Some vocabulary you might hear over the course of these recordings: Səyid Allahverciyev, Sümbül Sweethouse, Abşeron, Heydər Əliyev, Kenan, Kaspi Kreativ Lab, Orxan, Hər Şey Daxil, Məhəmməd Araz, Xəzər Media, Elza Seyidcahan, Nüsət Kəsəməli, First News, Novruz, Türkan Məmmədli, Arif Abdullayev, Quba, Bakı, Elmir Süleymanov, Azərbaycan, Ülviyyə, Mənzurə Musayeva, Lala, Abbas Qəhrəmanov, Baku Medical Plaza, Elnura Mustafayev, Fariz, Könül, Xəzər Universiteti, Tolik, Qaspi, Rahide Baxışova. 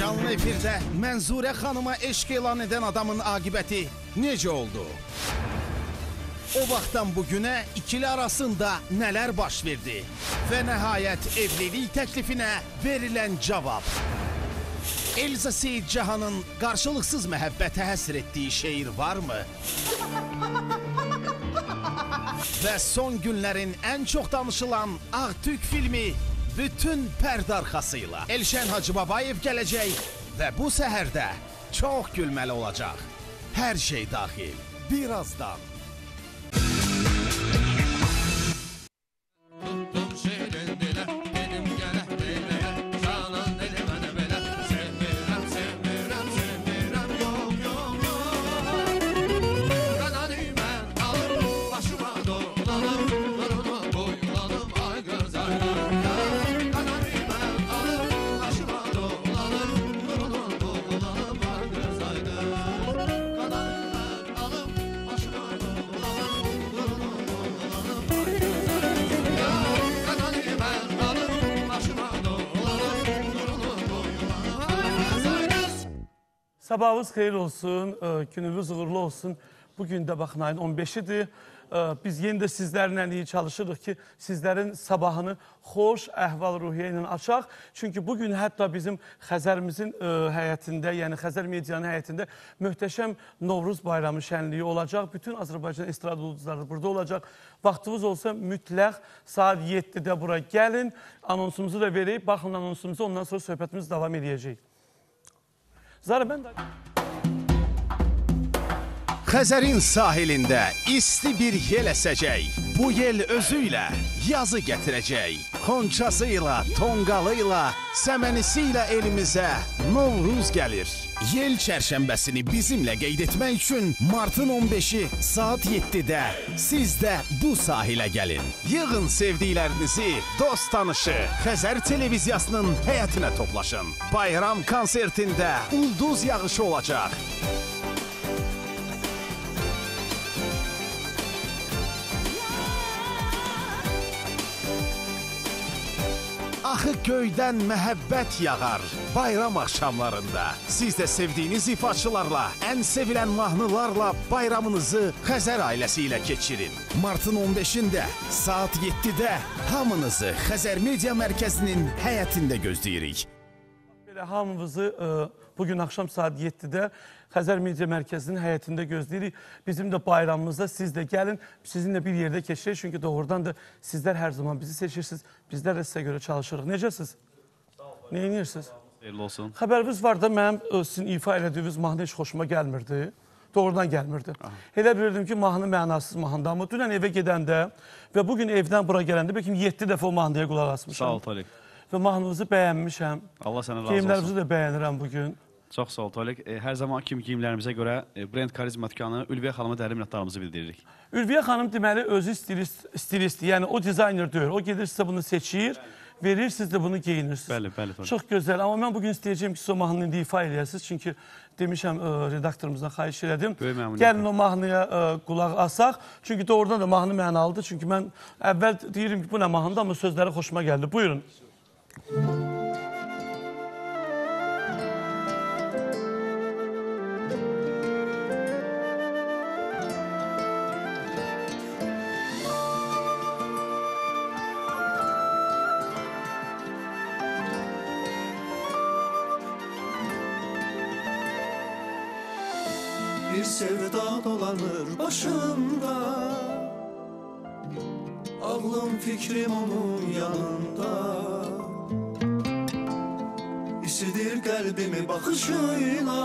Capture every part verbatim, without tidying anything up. Canlı efirdə Mənzurə xanıma eşq elan edən adamın aqibəti necə oldu? O vaxtdan bugünə ikili arasında nələr baş verdi? Və nəhayət evlilik təklifinə verilən cavab. Elza Seyidcahanın qarşılıqsız məhəbbətə həsr etdiyi şeir varmı? Və son günlərin ən çox danışılan Ağ Tük filmi bütün pərdə arxasıyla. Elşən Hacıbabayev gələcək və bu səhərdə çox gülməli olacaq. Hər şey daxil. Birazdan. Sabahınız xeyir olsun, gününüz uğurlu olsun. Bugün də baxın ayın on beşidir. Biz yenə də sizlərlə iyi çalışırıq ki, sizlərin sabahını xoş əhval-ruhiyyə ilə açaq. Çünki bugün hətta bizim Xəzərimizin həyətində, yəni Xəzər medianın həyətində möhtəşəm Novruz bayramı şənliyi olacaq. Bütün Azərbaycan estrada ulduzları burada olacaq. Vaxtınız olsa mütləq saat yeddidə bura gəlin. Anonsumuzu da verib, baxın anonsumuzu, ondan sonra söhbətimiz davam edəcək. Xəzərin sahilində isti bir yel əsəcək. Bu yel özü ilə yazı gətirəcək. Xonçası ilə, tonqalı ilə, səmənisi ilə elimizə Novruz gəlir. Yel çərşənbəsini bizimlə qeyd etmək üçün martın on beşi saat yeddidə siz də bu sahilə gəlin. Yığın sevdiklərinizi, dost tanışı, Xəzər televiziyasının həyətinə toplaşın. Bayram konsertində ulduz yağışı olacaq. Axı göydən məhəbbət yağar bayram axşamlarında. Siz də sevdiyiniz ifaçılarla, ən sevilən mahnılarla bayramınızı Xəzər ailəsi ilə keçirin. Martın on beşində saat yeddidə hamınızı Xəzər Media Mərkəzinin həyətində gözləyirik. Hamımızı bugün axşam saat yeddidə Xəzər Media Mərkəzinin həyətində gözləyirik. Bizim də bayramımızda siz də gəlin, sizinlə bir yerdə keçirir. Çünki doğrudan da sizlər hər zaman bizi seçirsiniz. Bizlər də sizə görə çalışırıq. Necəsiniz? Neyinirsiniz? Xəbəriniz var da mənim sizin ifa elədiyiniz mahnı heç xoşuma gəlmirdi. Doğrudan gəlmirdi. Elə bilirdim ki, mahnı mənasız mahnıdır. Amma dünən evə gedəndə və bugün evdən bura gələndə bəlkə yeddi dəfə o mahnıya qulaq asmışam. Sağ ol, Tolik. Və mahnınızı bəyənmişəm. Allah sənə razı olsun. Geyimlərimizi də bəyənirəm bugün. Çox sağ ol, Tolik. Hər zaman kimi geyimlərimizə görə brend karizmatikanı Ülviyyə xanıma dərin minnətdarımızı bildiririk. Ülviyyə xanım deməli özü stilistdir, yəni o dizayner deyil. O gedir sizə bunu seçir, verir, siz də bunu geyinirsiniz. Bəli, bəli, Tolik. Çox gözəl. Amma mən bugün istəyəcəyim ki, siz o mahnını ifa eləyəsiniz. Çünki demişəm, redaktorımızdan xahiş elədim. Gəlin o mahnıya qulaq asaq. Çünki doğrudan da mahnı mənalıdır. Çünki mən əvvəl deyirəm ki, bu nə mahnıdır, amma sözləri xoşuma gəldi. Buyurun. Bir sevda dolanır başımda, ağlım fikrim onun yanında. İsidir qəlbimi baxışıyla,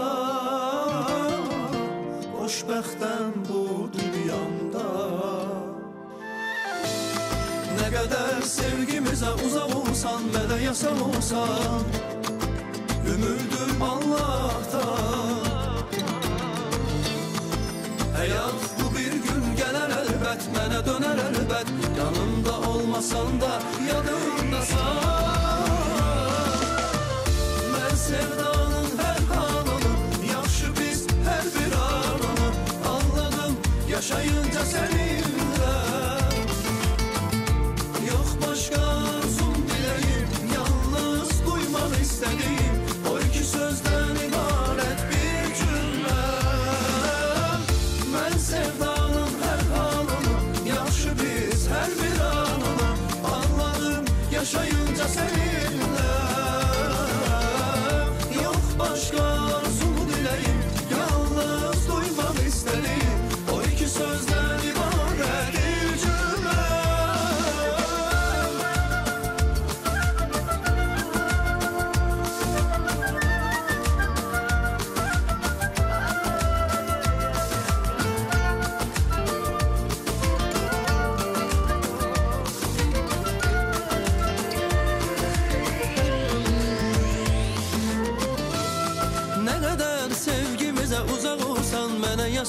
xoşbəxtəm bu dünyamda. Nə qədər sevgimizə uzaq olsan, nə də yasam olsan, ömürdür Allah'tan. Həyat bu bir gün gələr əlbət, mənə dönər əlbət, yanımda olmasan da yadımdasan. Sevdanın hər halını, yaxşı biz hər bir anını anladım yaşayınca səninlə. Yox başqa arzum diləyim, yalnız duymaq istədiyim o iki söz.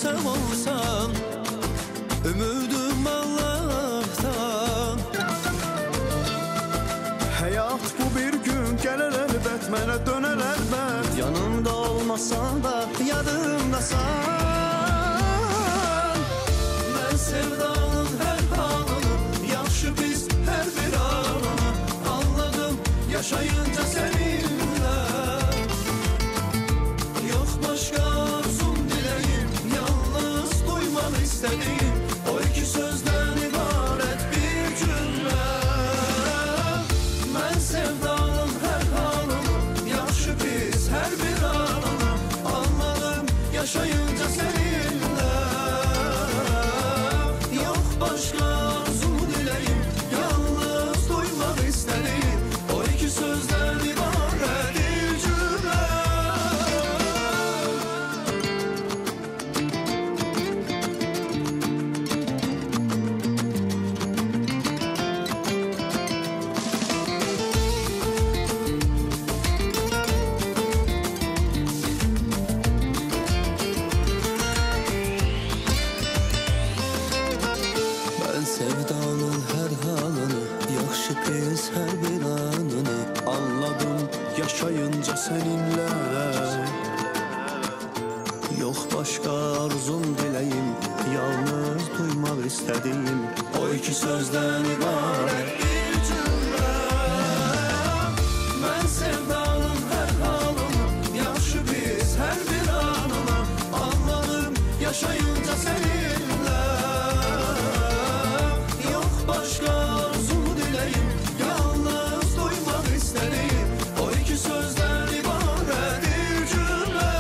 yaşam olsam, ümidim Allah'tan. Hayat bu bir gün gelir elbet, mene döner elbet. Yanımda olmasan da yadımdasan. Ben sevdanın her bağlanım, yaxşı biz her bir anı. Anladım yaşayınca seninle, yok başka uzun dileyim, yalnız duymanı istediğim o iki sözden ibaret bir cümle. Ben sevdanın her anı, yaxşı biz her bir anı. Anladım yaşayınca seninle, yok başka uzun dileyim, yalnız duymanı istediğim o iki sözden ibaret bir cümle. Yaşayınca seninle, yok başka arzum dileyim, yalnız duymak istediğim o iki sözden ibaret bir cümle. Ben sevdanım her halımı, yaşı biz her bir anımı. Anladım yaşayınca seninle, yok başka arzum dileyim, yalnız duymak istediğim sözler ibaret bir cümlem.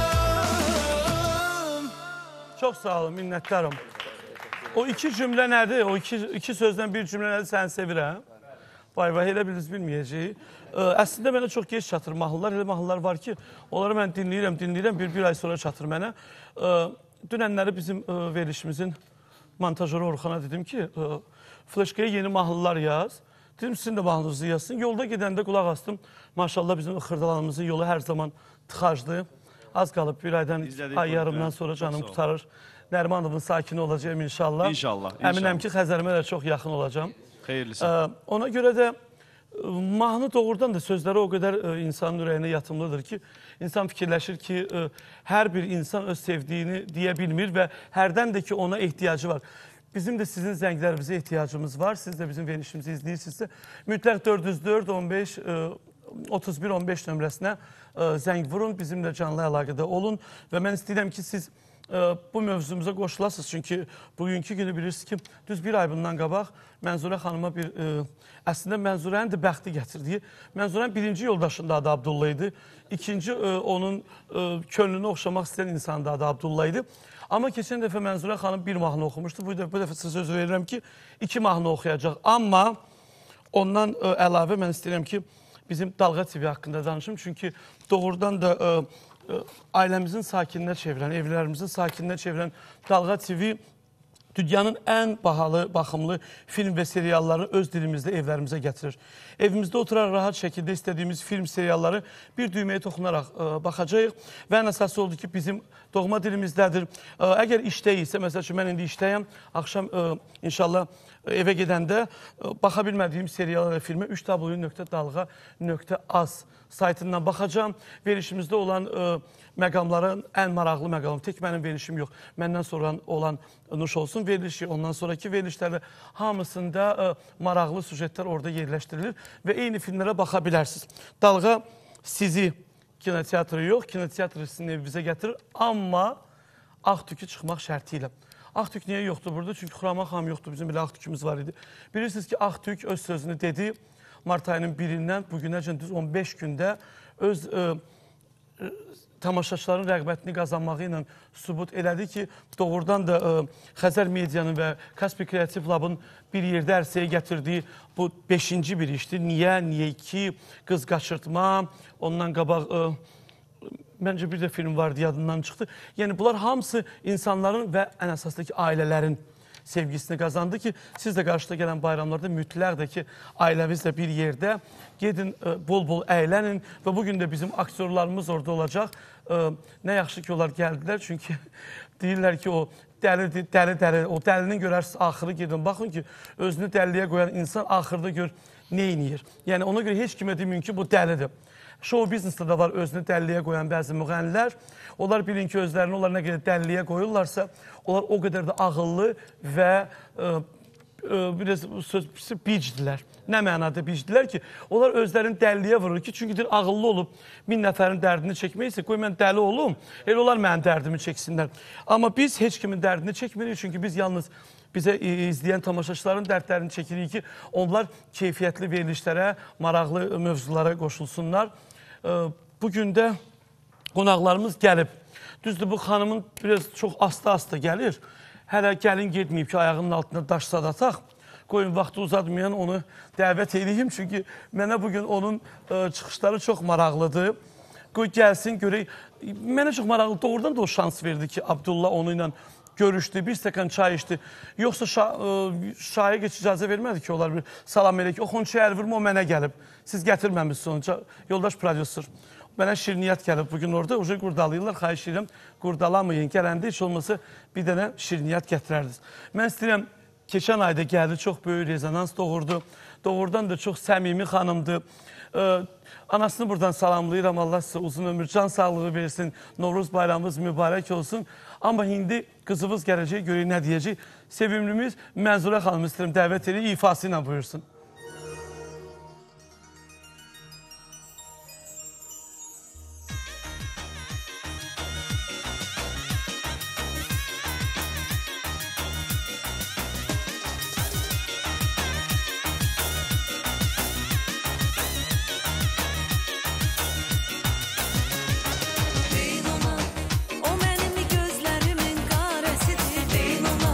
Çok sağ olun, minnettarım. O iki cümle nedir? O iki, iki sözden bir cümle nedir? Seni sevirəm. Vay vay, elə biliriz bilməyəcəyik. Ee, əslində mənə çox geç çatır mahnılar. Elə mahnılar var ki, onları mən dinləyirəm, dinləyirəm. Bir, bir ay sonra çatır mənə. Ee, dünənləri bizim e, verilişimizin montajörü Orxana dedim ki, e, Flaşkaya yeni mahnılar yaz. Dedim, sizin de mahnınızı yazsın. Yolda gedəndə qulaq astım. Maşallah bizim xırdalanımızın yolu her zaman tıxacdı. Az qalıb bir aydan, ay yarımdan sonra canım kurtarır. Nərmanovun sakini olacağım inşallah. İnşallah. Əminəm ki, Xəzərimə də çox yaxın olacağım. Xeyirlisin. Ee, ona görə də mahnı doğrudan da sözləri o qədər e, insanın ürəyinə yatımlıdır ki, insan fikirləşir ki, e, hər bir insan öz sevdiyini deyə bilmir və hərdən də ki, ona ehtiyacı var. Bizim de sizin zənglərimizə ehtiyacımız var. Siz de bizim verilişimizi izləyirsinizsə, mütləq dörd yüz dörd, on beş, otuz bir, on beş nömrəsinə zəng vurun. Bizimlə canlı əlaqədə olun. Və mən istəyirəm ki, siz bu mövzumuza qoşulasınız. Çünki bugünkü günü bilirsiniz ki, düz bir ay bundan qabaq Mənzurə xanıma bir... Əslində Mənzurənin də bəxti gətirdiyi... Mənzurənin birinci yoldaşının adı Abdullah idi. İkinci onun könlünü oxşamaq istəyən insanın da adı Abdullah idi. Amma keçən dəfə Mənzurə xanım bir mahnı oxumuşdu. Bu dəfə, bu dəfə size söz verirəm ki, iki mahnı oxuyacaq. Amma ondan ə, əlavə mən istəyirəm ki, bizim Dalga T V haqqında danışım. Çünki doğrudan da ə, ə, ailəmizin sakininə çevirən, evlərimizin sakininə çevirən Dalga T V dünyanın ən bahalı, baxımlı film və seriallarını öz dilimizdə evlərimizə gətirir. Evimizdə oturaraq rahat şəkildə istədiyimiz film, serialları bir düyməyə toxunaraq ə, baxacağıq. Və ən əsası oldu ki, bizim doğma dilimizdədir. Ə, əgər işdəyiksə, məsəl üçün mən indi işdəyəm, akşam ə, inşallah evə gedəndə ə, baxa bilmədiyim seriallara, filmə üç w nöqtə dalga nöqtə az saytından baxacağım. Verişimizdə olan ə, məqamların ən maraqlı məqamı, tək mənim verilişim yox, məndən sonra olan Nuş Olsun verilişi, ondan sonraki verilişlərdə hamısında ə, maraqlı sujetlər orada yerləşdirilir və eyni filmlərə baxa bilərsiniz. Dalga sizi kinoteatrı yox, kinoteatrı sizin evinizə gətirir, amma Ağ Tükü çıxmaq şərti ilə. Ağ Tük niyə yoxdur burada? Çünki Xuraman xanım yoxdur, bizim belə Ağ Tükümüz var idi. Bilirsiniz ki, Ağ Tük öz sözünü dedi, mart ayının birindən bugünəcən düz on beş gündə öz ə, ə, tamaşaçıların rəğbətini qazanmağı ilə sübut elədi ki, doğrudan da ə, Xəzər Medianın və Kaspi Kreativ Lab'ın bir yerdə ərsəyə gətirdiyi bu beşinci bir işdir. Niyə, niyə ki, qız qaçırtma, ondan qabaq... Ə, Məncə bir də film vardı, yadından çıxdı. Yəni bunlar hamısı insanların və ən əsaslı ki, ailələrin sevgisini kazandı ki siz de karşıda gelen bayramlarda mütlər de ki ailemizle bir yerde gedin, bol bol eğlenin ve bugün de bizim aktörlerimiz orada olacak. Ne yaxşı ki onlar geldiler çünkü deyirlər ki o dəli, dəli, dəli, o dəlinin görərsiniz axırı gedin. Baxın ki özünü dəlliyə qoyan insan axırda gör neyniyir. Yəni ona göre heç kimə deməyin ki bu dəlidir. Show biznesdə də var özünü dəlliyə qoyan bəzi müğənnilər. Onlar bilin ki özlərini onlar nə qədər dəlliyə qoyurlarsa, onlar o qədər də ağıllı və ıı, biraz söz bicdilər. Nə mənada bicdilər ki, onlar özlərini dəlliyə vurur ki, çünki deyir, ağıllı olub min nəfərin dərdini çəkməksə, qoy mən dəli olum, elə onlar mənim dərdimi çəksinlər. Amma biz heç kimin dərdini çəkmirik, çünki biz yalnız bizə izləyən tamaşaçıların dərdlərini çəkirik ki, onlar keyfiyyətli verilişlərə, maraqlı mövzulara qoşulsunlar. Bugün də qonaqlarımız gəlib. Düzdür, bu xanımın biraz çox asta-asta gəlir. Hələ gəlin getməyib ki, ayağının altına daş sadataq. Qoyun, vaxtı uzatmayan onu dəvət edeyim. Çünki mənə bugün onun ə, çıxışları çox maraqlıdır. Qoy, gəlsin, görək. Mənə çox maraqlı, doğrudan da o şans verdi ki, Abdullah onu ilə görüşdü, bir stəkan çay içdi. Yoxsa şa ə, şayə geç icazə vermədi ki, onlar bir salam elək. O xonçu ərvurma, o mənə gəlib. Siz gətirməmişsiniz onu. Yoldaş prodüser. Mənə şirniyyət gəlib bugün orada, uca qurdalıyırlar, xahiş edirəm, qurdalamayın, gələndə heç olmasa bir dənə şirniyyət gətirərdiniz. Mən istəyirəm, keçən ayda gəldi, çox böyük rezonans doğurdu, doğrudan da çox səmimi xanımdır. Anasını buradan salamlayıram, Allah sizə uzun ömür, can sağlığı versin, Novruz bayramımız mübarək olsun. Amma indi qızımız gələcək, görək nə deyəcək. Sevimlimiz Mənzurə xanımı istəyirəm, dəvət edin, ifası ilə buyursun. Hey mama.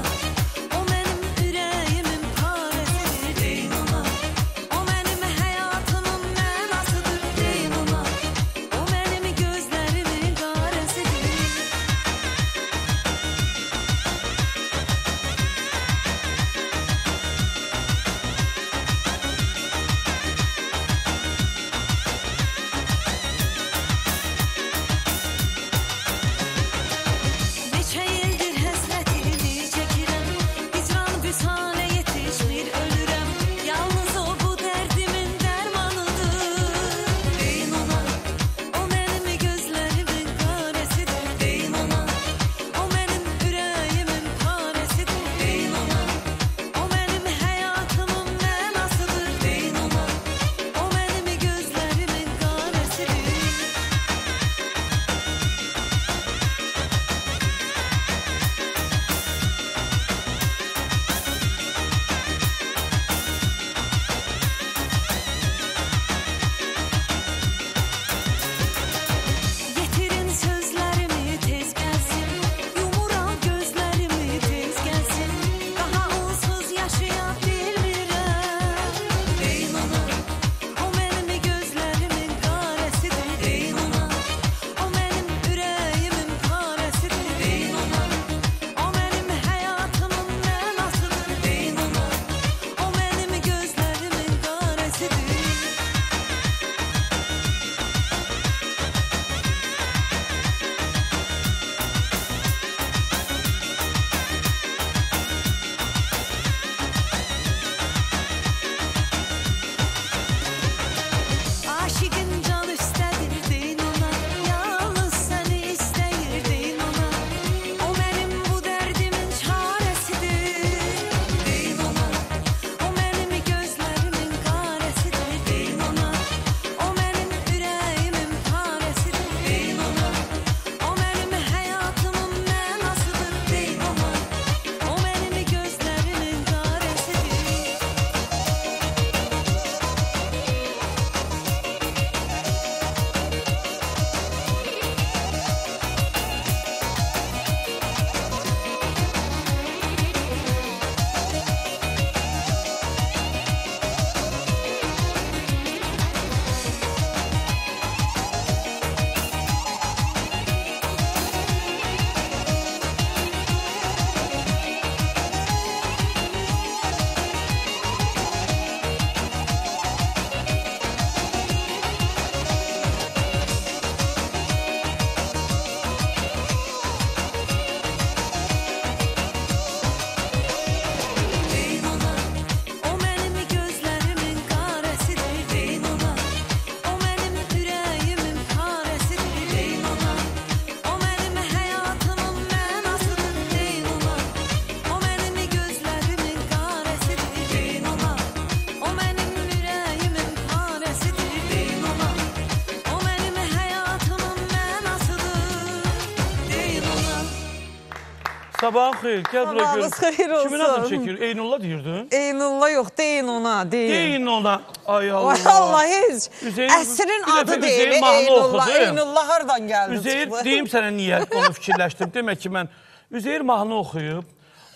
Sabahın xeyir, gel buraya görün. Kimin adını çekiyor? Eynullah deyirdin. Eynullah yok, deyin ona, deyin. Deyin ona. Ay Allah. Vallahi hiç. Əsrin adı deyil, Eynullah. Eynullah hardan geldi? Üzeyir, deyim sana niye onu fikirləşdim. Demek ki, mən Üzeyir mahnı oxuyub,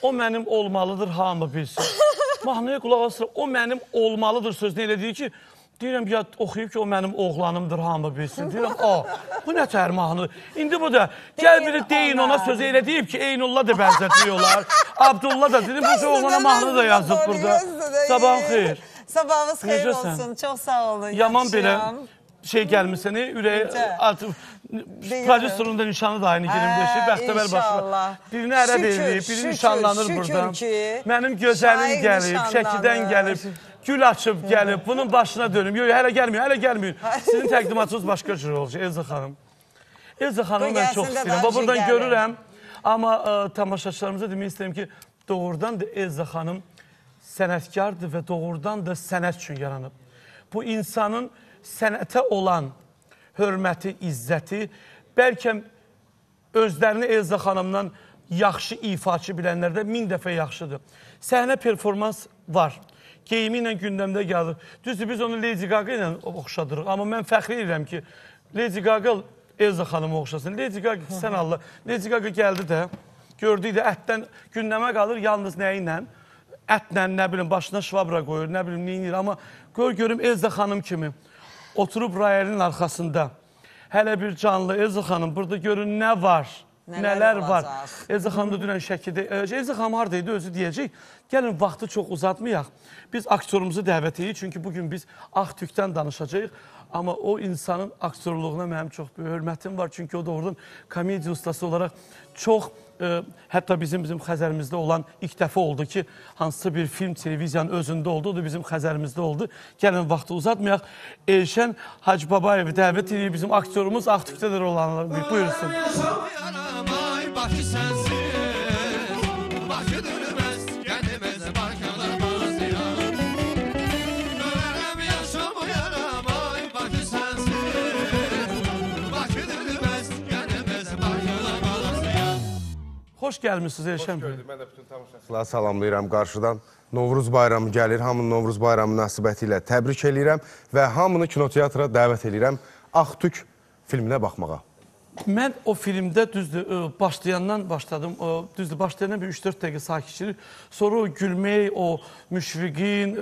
o mənim olmalıdır hamı bilsin. Mahnıya qulaq asır, o mənim olmalıdır sözünü elə deyir ki, deyirəm ya oxuyub ki, o mənim oğlanımdır hamı bilsin. Deyirəm, a, bu nə tər mahnı? İndi bu da, gəl biri deyin ona sözü elə deyib ki, Eynullah da bənzətliyorlar. Abdullah da, dedim, bu oğlana mahnı da yazıb burada. Sabahın xeyir. Sabahınız xeyir olsun, çox sağ olun. Yaman belə şey gəlmişsən, ürəyə artıq... Prodüsterinin nişanı da aynı yirmi beşi, bəxtəbər başlar. Birini ərə verilib, biri nişanlanır buradan. Mənim gözəlim gəlib, Şəkidən gəlib, gül açıb gəlib, bunun başına dönüm. Yox, hələ gəlməyim, hələ gəlməyim. Sizin təqdimatınız başqa cür olacaq, Elza xanım. Elza xanımı mən çox istəyirəm. Buradan görürəm, amma tamaşaçılarımıza demək istəyirəm ki, doğrudan da Elza xanım sənətkardır və doğrudan da sənət üçün yaranıb. Bu insanın sənətə olan hörməti, izzəti, bəlkə özlərini Elza xanımdan yaxşı ifaçı bilənlərdə min dəfə yaxşıdır. Səhnə performans var. Geyimi ilə gündəmdə gəlir. Düzdür, biz onu Lady Gaga ilə oxşadırıq. Amma mən fəxri edirəm ki, Lady Gaga Elza xanımı oxşasın. Lady Gaga, sən Allah, Lady Gaga gəldi də, gördük də ətdən gündəmə qalır, yalnız nəyi ilə? Ətlə, nə bilim, başına şvabra qoyur, nə bilim, neyinir. Amma gör görüm Elza xanım kimi. Oturub rayelin arxasında, hələ bir canlı Elza xanım, burada görün nə var, nələr var. Elza xanım da dünən Şəkidə, Elza xanım haradaydı, özü deyəcək, gəlin vaxtı çox uzatmayaq. Biz aktorumuzu dəvət edirik, çünki bugün biz Ağ Tükdən danışacaq. Amma o insanın aktorluğuna mənim çox böyük hörmətim var, çünki o doğrudan komediya ustası olaraq çox, hətta bizim bizim xəzərimizdə olan ilk dəfə oldu ki, hansısa bir film televiziyanın özündə oldu, o da bizim xəzərimizdə oldu. Gəlin vaxtı uzatmayaq, Elşən Hacıbabayev dəvət edir bizim aktorumuz, Ağ Tükdə də olanlar, buyursun. Hoş gəlmişsiniz Elşən bəy. Hoş gördük, mən də bütün tamaşaçıları salamlayıram qarşıdan. Novruz bayramı gəlir, hamının Novruz bayramı nəsibəti ilə təbrik edirəm və hamını kinoteatra dəvət edirəm Ağ Tük filminə baxmağa. Mən o filmdə düzdür, başlayandan başladım, düzdür, başlayandan bir üç dörd dəqiqə sakitçilik, sonra o Gülmey, o Müşriqin,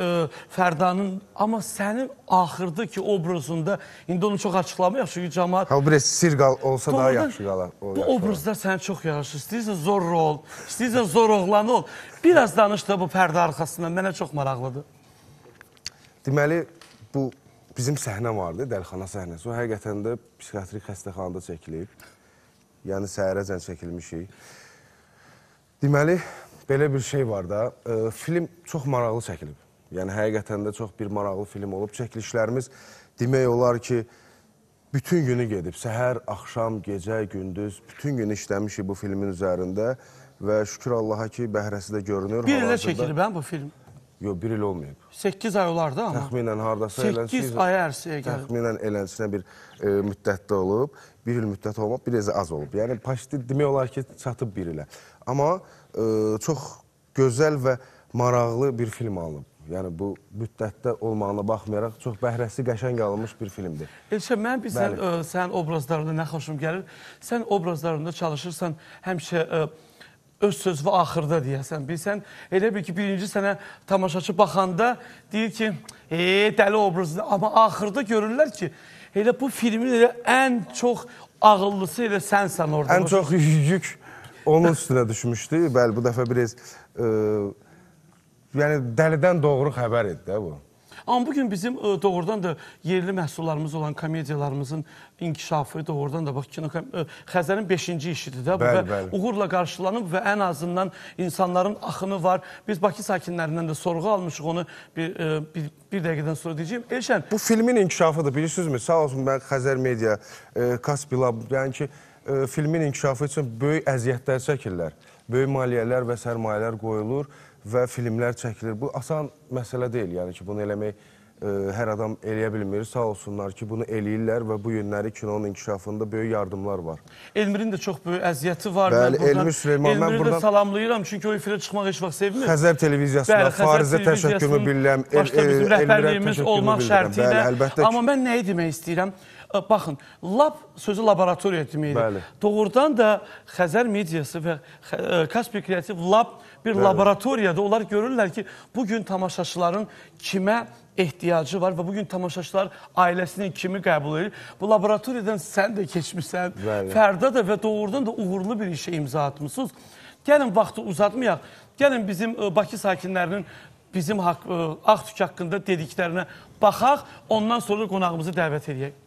Fərdanın, amma sənin axırdı ki, obrazında, indi onu çox açıqlamayaq, çünki cəmaat... Ha, bir sir olsa daha yaxşı qalar. Bu obrazlar sənə çox yaxşı, istəyirsən zor ol, istəyirsən zor oğlan ol. Biraz danış da bu pərdə arxasından, mənə çox maraqlıdır. Deməli, bu... Bizim səhnə vardı, dəlxana səhnəsi. O həqiqətən də psixiatrik xəstəxanada çəkilib. Yəni, səhərəcən çəkilmişik. Deməli, belə bir şey var da, film çox maraqlı çəkilib. Yəni, həqiqətən də çox bir maraqlı film olub. Çəkilişlərimiz demək olar ki, bütün günü gedib. Səhər, axşam, gecə, gündüz, bütün günü işləmişik bu filmin üzərində. Və şükür Allaha ki, bəhrəsi də görünür. Bir ilə çəkilib, həm bu film? Yox, bir il olmayıb. səkkiz ay olardı amma. Təxminən haradasa elənçinə bir müddətdə olub. Bir il müddət olmaq, bir az az olub. Yəni, paşti demək olar ki, çatıb bir ilə. Amma çox gözəl və maraqlı bir film alınıb. Yəni, bu müddətdə olmağına baxmayaraq, çox bəhrəsi qəşəng alınmış bir filmdir. Elşə, mən bir sənin obrazlarında nə xoşum gəlir? Sən obrazlarında çalışırsan, həmişə... Öz söz və axırda deyəsən, bilsən, elə bil ki, birinci sənə tamaşaçı baxanda deyir ki, eee, dəli obrazı, amma axırda görürlər ki, elə bu filmin ən çox ağıllısı elə sənsən orada. Ən çox yük onun üstünə düşmüşdü, bəli, bu dəfə bir az, yəni, dəlidən doğru xəbər idi də bu. Amma bugün bizim doğrudan da yerli məhsullarımız olan komediyalarımızın inkişafı doğrudan da, bax, Xəzərin beşinci işidir də bu və uğurla qarşılanıb və ən azından insanların axını var. Biz Bakı sakinlərindən də sorğu almışıq, onu bir dəqiqədən sonra deyəcəyim. Elşən... Bu filmin inkişafıdır, bilirsinizmi? Sağ olsun, mən Xəzər Media, Kaspi Lab, yəni ki, filmin inkişafı üçün böyük əziyyətlər çəkirlər, böyük maliyyələr və sərmayələr qoyulur və filmlər çəkilir. Bu asan məsələ deyil, yəni ki, bunu eləmək hər adam eləyə bilmir. Sağ olsunlar ki, bunu eləyirlər və bu günləri kinonun inkişafında böyük yardımlar var. Elmirin də çox böyük əziyyəti var. Bəli, Elmir Süleyman, mən buradan salamlayıram, çünki o efirə çıxmaq heç vaxt sevmir. Xəzər televiziyasına, Farizə təşəkkürümü bilirəm. Başda bizim rəhbərliyimiz olmaq şərti ilə. Amma mən nəyi demək istəyirəm? Baxın, lab sözü laboratoriya deməkdir. Doğrudan da Xəzər mediyası və Kaspi Kreativ Lab bir laboratoriyada onlar görürlər ki, bugün tamaşaçıların kimə ehtiyacı var və bugün tamaşaçılar ailəsinin kimi qəbul edir. Bu laboratoriyadan sən də keçmişsən, Fərda da və doğrudan da uğurlu bir işə imza atmışsınız. Gəlin vaxtı uzatmayaq, gəlin bizim Bakı sakinlərinin bizim Ağ Tük haqqında dediklərinə baxaq, ondan sonra qonağımızı dəvət edək.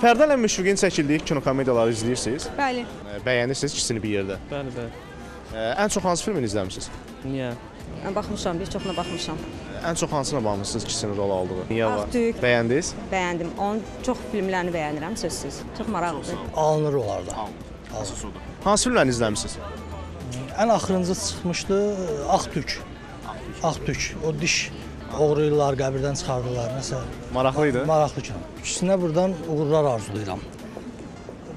Fərda ilə Müşriqin çəkildiyi kinokomediyaları izləyirsiniz? Bəli. Bəyənirsiniz ikisini bir yerdə? Bəli, bəli. Ən çox hansı filmini izləmişsiniz? Niyə? Baxmışam, bir çoxuna baxmışam. Ən çox hansına baxmışsınız ikisinin rol aldığı? Niyə var? Ağ Tük. Bəyəndiniz? Bəyəndim. Onun çox filmlərini bəyənirəm, sözsüz. Çox maraqlıdır. Alınır onlardan. Alınır. Asıs odur. Hansı filmlərini izləmişsiniz? Ən axırıncı çıxmışdı Ağ Tük. Ağ Tük. O diş. Oğruyurlar, qəbirdən çıxardırlar, nəsə. Maraqlıydı? Maraqlı ki. İkisinə buradan uğurlar arzulayıram.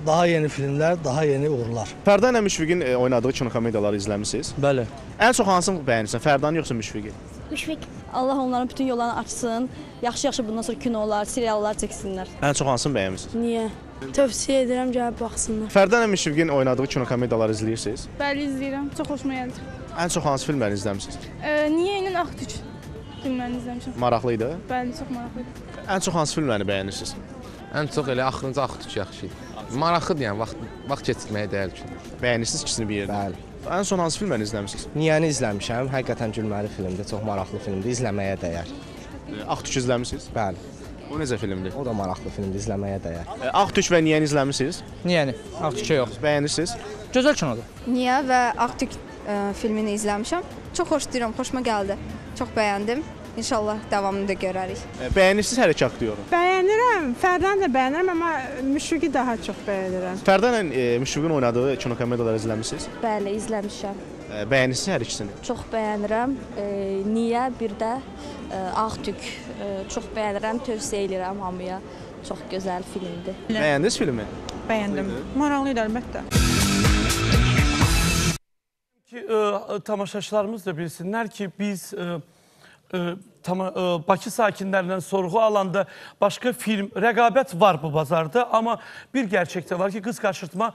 Daha yeni filmlər, daha yeni uğurlar. Fərda ilə Müşfiqin oynadığı kinokomediyaları izləmişsiniz? Bəli. Ən çox hansını bəyənirsən, Fərdanı yoxsa Müşfiqi? Müşfiq. Allah onların bütün yollarını açsın, yaxşı-yaxşı bundan sonra kinolar, seriallar çəksinlər. Ən çox hansını bəyənmişsiniz? Niyə? Tövsiyə edirəm, gəlib baxsınlar. Fərda ilə Müşfiqin oynadığı kinokomediyaları izləyirsiniz? Bəli, izləyirəm. Çox hoşuma gəlir. Ən çox hansı filmləri izləmişsiniz? Niyə filmlərini izləmişəm. Maraqlıydı? Bəli, çox maraqlıydı. Ən çox hansı filmlərini bəyənirsiniz? Ən çox elə axırıncı Ağ Tük yaxşı idi. Maraqlıdır yəni, vaxt keçirməyə dəyər ki. Bəyənirsiniz ikisini bir yerdə? Bəli. Ən son hansı filmlərini izləmişsiniz? Niyəni izləmişəm, həqiqətən gülməli filmdir, çox maraqlı filmdir, izləməyə dəyər. Ağ Tük izləmişsiniz? Bəli. O necə filmdir? O da maraqlı filmdir, izləməyə dəyər. Ağ Tük və Niyəni izləmişsiniz? Niyəni, Ağ Tükə yox. Bəyənirsiniz? Gözəl kinodur. Niyə və Ağ Tük filmini izləmişəm. Çox xoş deyirəm, xoşuma gəldi. Çox bəyəndim. İnşallah davamını da görərik. Bəyənirsiniz hər iki aktyoru? Bəyənirəm. Fərdan da bəyənirəm, amma Müşriqi daha çox bəyənirəm. Fərdan ilə Müşriqin oynadığı kinokomediyaları izləmişsiniz? Bəli, izləmişəm. Bəyənirsiniz hər ikisini? Çox bəyənirəm. Niyə? Bir də Ağ Tük. Çox bəyənirəm, tövsiyə edirəm hamıya. Çox gözəl filmdir. Bəyəndiniz filmi? Bəyəndim. Maraqlıydı əlbəttə. Tamaşaçılarımız da bilsinlər ki, biz Bakı sakinlərindən sorğu alanda başqa film, rəqabət var bu bazarda, amma bir gerçək də var ki, qız qaçırtma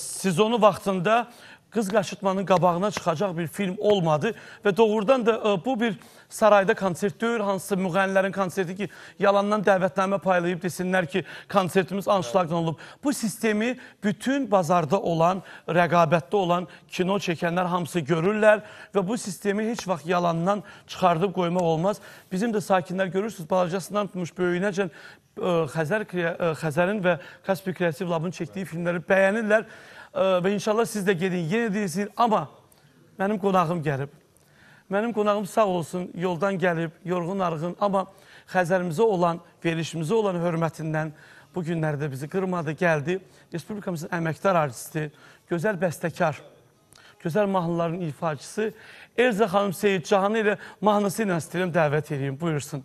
sezonu vaxtında qız qaçırtmanın qabağına çıxacaq bir film olmadı və doğrudan da bu bir sarayda konsert deyil, hansısa müğənnilərin konserti ki, yalandan dəvətlənmə paylayıb desinlər ki, konsertimiz anşlaqdan olub. Bu sistemi bütün bazarda olan, rəqabətdə olan kino çəkənlər hamısı görürlər və bu sistemi heç vaxt yalandan çıxardıb qoymaq olmaz. Bizim də sakinlər görürsünüz, balacasından tutmuş böyüyünəcən Xəzərin və Kaspi Kreativ Lab'ın çəkdiyi filmləri bəyənirlər. Və inşallah siz də gedin, yenə deyirsiniz, amma mənim qonağım gəlib. Mənim qonağım sağ olsun, yoldan gəlib, yorğun arğın, amma Xəzərimizə olan, verilişimizə olan hörmətindən bu günlərdə bizi qırmadı, gəldi. Respublikamızın əməkdar artisti, gözəl bəstəkar, gözəl mahnıların ifaçısı Elza xanım Seyidcahanı ilə mahnısı ilə istəyirəm, dəvət edeyim, buyursun.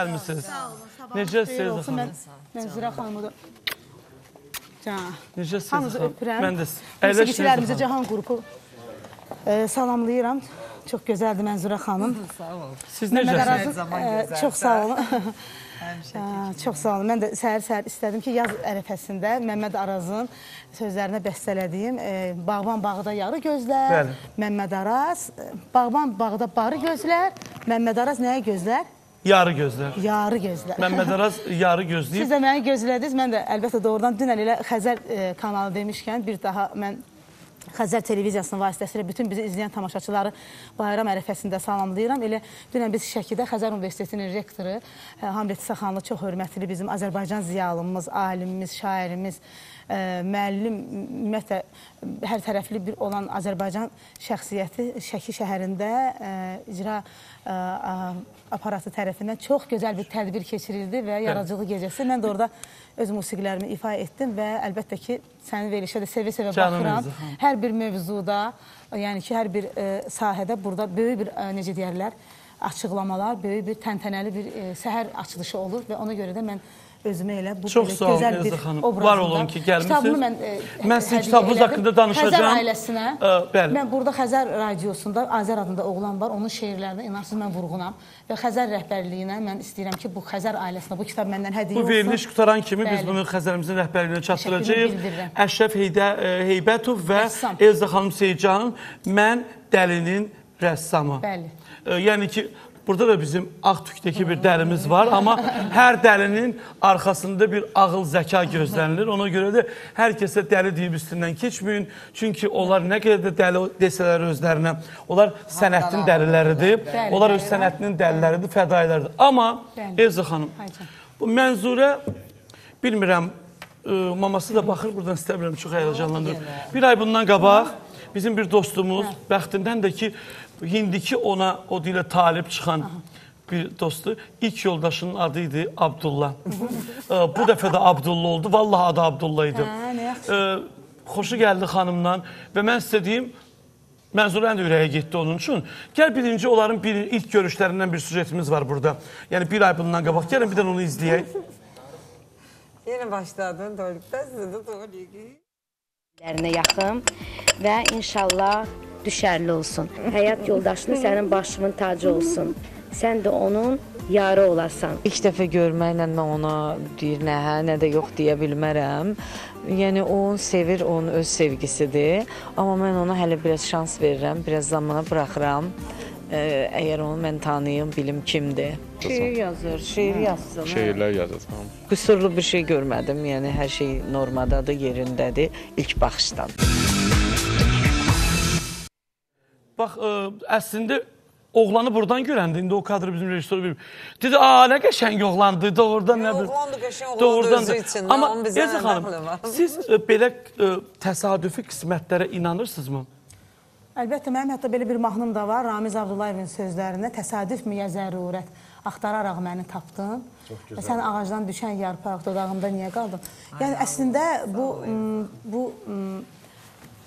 Gəlmisiniz. Necəsiniz? Mənzurə xanımı da. Necəsiniz? Hamızı öpürəm. Musiqiçilərimizə Cahan qrupu salamlayıram. Çox gözəldir Mənzurə xanım. Sağ olun. Siz necəsiniz? Çox sağ olun. Çox sağ olun. Mən də səhər-səhər istədim ki, yaz ərəfəsində Məhəmməd Arazın sözlərinə bəstələdiyim Bağban bağda yarı gözlər, Məhəmməd Araz. Bağban bağda barı gözlər, Məhəmməd Araz nəyə gözlər? Yarı gözlər. Yarı gözlər. Məhəmməd Araz yarı gözləyib. Siz də məni gözlədiniz. Mən də əlbəttə doğrudan dünən elə Xəzər kanalı demişkən bir daha mən Xəzər televiziyasının vasitəsilə bütün bizi izləyən tamaşaçıları bayram ərəfəsində salamlayıram. Elə dünən biz Şəkidə Xəzər Universitetinin rektoru Hamid İsaxanlı çox hörmətli bizim Azərbaycan ziyalımız, alimimiz, şairimiz, müəllim, ümumiyyətlə, hər tərəfli bir olan Azərbaycan şəxsiyyəti Şəki şəhərində icra aparatı tərəfindən çox gözəl bir tədbir keçirildi və yaradıcılıq gecəsi. Mən də orada öz musiqilərimi ifa etdim və əlbəttə ki, səni verilişə də sevə-sevə baxıram. Hər bir mövzuda, yəni ki, hər bir sahədə burada böyük bir, necə deyərlər, açıqlamalar, böyük bir təntənəli bir səhər açılışı olur və ona görə də mən özümə elə bu gözəl bir obrazında kitabını mən hədiyyə elədim Xəzər ailəsinə. Mən burada Xəzər radiosunda Azər adında oğlan var, onun şeirlərinə inansız mən vurğunam və Xəzər rəhbərliyinə mən istəyirəm ki, bu Xəzər ailəsinə bu kitab məndən hədiyyə olsun. Bu veriliş qutaran kimi biz bunu Xəzərimizin rəhbərliyinə çatdıracağıq. Əşrəf Heybətov və Elza xanım Seyidcahanın Mən Dəlinin Rəssamı. Yəni ki, burada da bizim Ağ Tükdəki bir dəlimiz var, amma hər dəlinin arxasında bir ağıl zəka gözlənilir. Ona görə də hər kəsə dəli deyib üstündən keçməyin. Çünki onlar nə qədər də dəli desələr özlərinə, onlar sənətin dəliləridir, onlar öz sənətinin dəliləridir, fədailəridir. Amma Elza xanım, bu Mənzurə, bilmirəm, maması da baxır, buradan istə bilirəm, çox həyəcanlandırır. Bir ay bundan qabaq bizim bir dostumuz, bəxtindən də ki, hindiki ona o dilə talib çıxan bir dostu, ilk yoldaşının adı idi Abdullah. Bu dəfə də Abdullah oldu, vallaha adı Abdullah idi. Xoşu gəldi xanımdan və mən istədiyim Mənzurə də ürəyə getdi onun üçün. Gəl birinci onların bir, ilk görüşlərindən bir sujetimiz var burada. Yəni bir ay bundan qabaq. Gəlin bir də onu izləyək. Yeni başladın Tolik'də, sizin də Tolik'i. Yaxın və inşallah düşərli olsun. Həyat yoldaşını sənin başımın tacı olsun. Sən də onun yarı olasan. İlk dəfə görməklə mən ona deyir, nə hə, nə də yox deyə bilmərəm. Yəni, o sevir, onun öz sevgisidir. Amma mən ona hələ biraz şans verirəm, biraz zamana bıraxıram. Ee, əgər onu mən tanıyım, bilim kimdir. Şeir yazır, şeir yazsın. Şeirlər yazır. Qüsurlu bir şey görmədim, yəni hər şey normadadır, yerindədir ilk baxışdan. Bax, ə, əslində oğlanı buradan görəndi, indi o kadrı bizim rejissor bir... Dedi, aa nə qəşəng oğlandı, doğrudan nədir? Oğlandı, qəşəng oğlandı özü üçün. Amma Elza xanım, siz belə təsadüfi qismətlərə inanırsınızmı? Əlbəttə, mənim hətta belə bir mahnım da var, Ramiz Abdullayevin sözlərində, təsadüf miyə zərurət, axtararaq məni tapdın. Və sən ağacdan düşən yarpaq, dodağımda niyə qaldın? Yəni, əslində, bu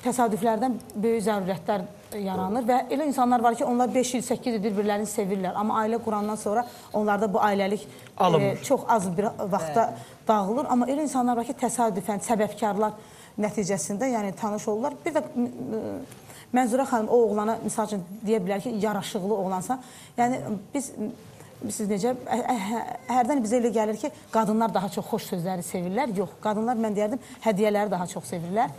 təsadüflərdən böyük zərurətlər yaranır və elə insanlar var ki, onlar beş il, səkkiz il bir-birlərini sevirlər. Amma ailə qurandan sonra onlarda bu ailəlik e, çox az bir vaxtda Bəli. Dağılır. Amma elə insanlar var ki, təsadüfən, səbəbkarlar nəticəsində yəni tanış olurlar. Bir də Mənzurə xanım o oğlana, misal üçün, deyə bilər ki, yaraşıqlı oğlansa. Yəni, biz, siz necə, hərdən bizə elə gəlir ki, qadınlar daha çox xoş sözləri sevirlər. Yox, qadınlar, mən deyərdim, hədiyyələri daha çox sevirlər.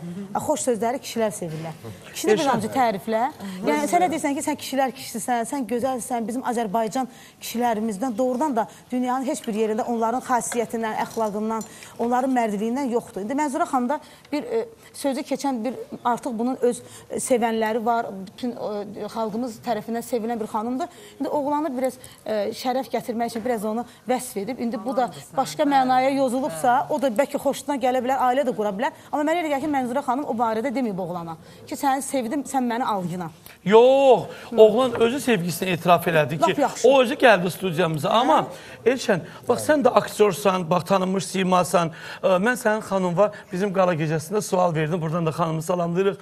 Xoş sözləri kişilər sevirlər. Kişini bir amca təriflə. Yəni, sənə deyirsən ki, sən kişilər kişisən, sən gözəlsən, bizim Azərbaycan kişilərimizdən doğrudan da dünyanın heç bir yerində onların xasiyyətindən, əxlaqından, onların mərdiliyindən yoxdur. İndi Mənzurə xanımda bir sözü keçən bir, artıq bunun öz sevənləri var, bütün xalqımız tərəfindən sevilən bir xanımdır. İndi oğlanı biraz şərəf gətirmək üçün biraz onu vəsf edib. İndi bu da başqa mənaya yozulubsa, o da bəlkə xoşuna gələ bilər, ailə də qura bilər. Amma mənə elə gəlir ki, Mənzurə xanım o barədə deməyib oğlana ki, səni sevdim, sən məni algına. Yox, oğlan özü sevgisini etiraf elədi ki, o özü gəldi studiyamıza. Amma Elşən, bax, sən də aktorsan, bax, tanınmış simasan. Mən sənin xanım var, bizim qala gecəsində sual verdim. Buradan da xanımı salamlayırıq.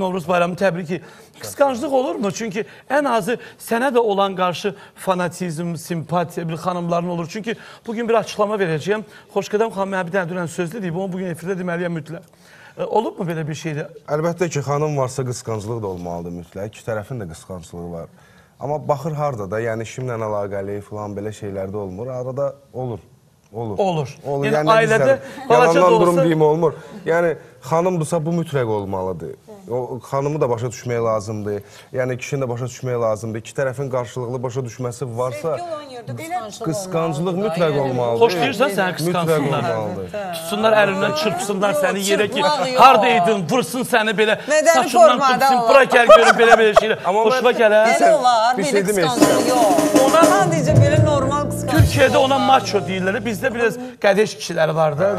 Novruz bayramı təbriki. Qısqanclıq olurmu? Çünki ən azı sənə də olan qarşı fanatizm, simpatiya bir xanımların olur. Çünki bugün bir açıqlama verəcəyəm. Xoşqədəm xanım mənə bir dənə dünən sözlü deyib, onu bugün efirdə deməliyəm mütləq. Olub mu belə bir şeydə? Əlbəttə ki, xanım varsa qısqanclıq da olmalıdır mütləq. İki tərəfin də qısqanclığı var. Amma baxır harda da, yəni işimlə əlaqəli falan belə şeylərdə olmur. Arada olur. Olur. Olur. Olur. Yəni, yəni ailədə balaca da olsa... durum olmur. Yəni, xanımdırsa bu mütləq olmalıdır. O, xanımı da başa düşmək lazımdır. Yəni, kişinin də başa düşmək lazımdır. İki tərəfin qarşılıqlı başa düşməsi varsa... Qısqancılıq mütləq olmalıdır. Xoş deyirsən, səni qısqancınlar. Tutsunlar əlindən, çırpsınlar səni yerə ki, harda edin, vursun səni belə, saçından tutsun, bura gəl görün, belə-belə şeylə. Xoşuma gələ. Belə olar, belə qısqancılıq yox. Sadəcə belə normal qısqancılıq. Türkiyədə ona maço deyirlər. Bizdə biraz qədeş kişilər var da.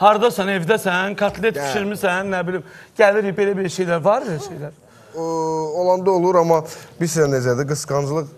Haradasan, evdəsən, katlet pişirmisən, nə bilim, gəlir belə bir şeylər var, belə şeylər. Olanda olur, amma bilirsən necədir, qısqancılıq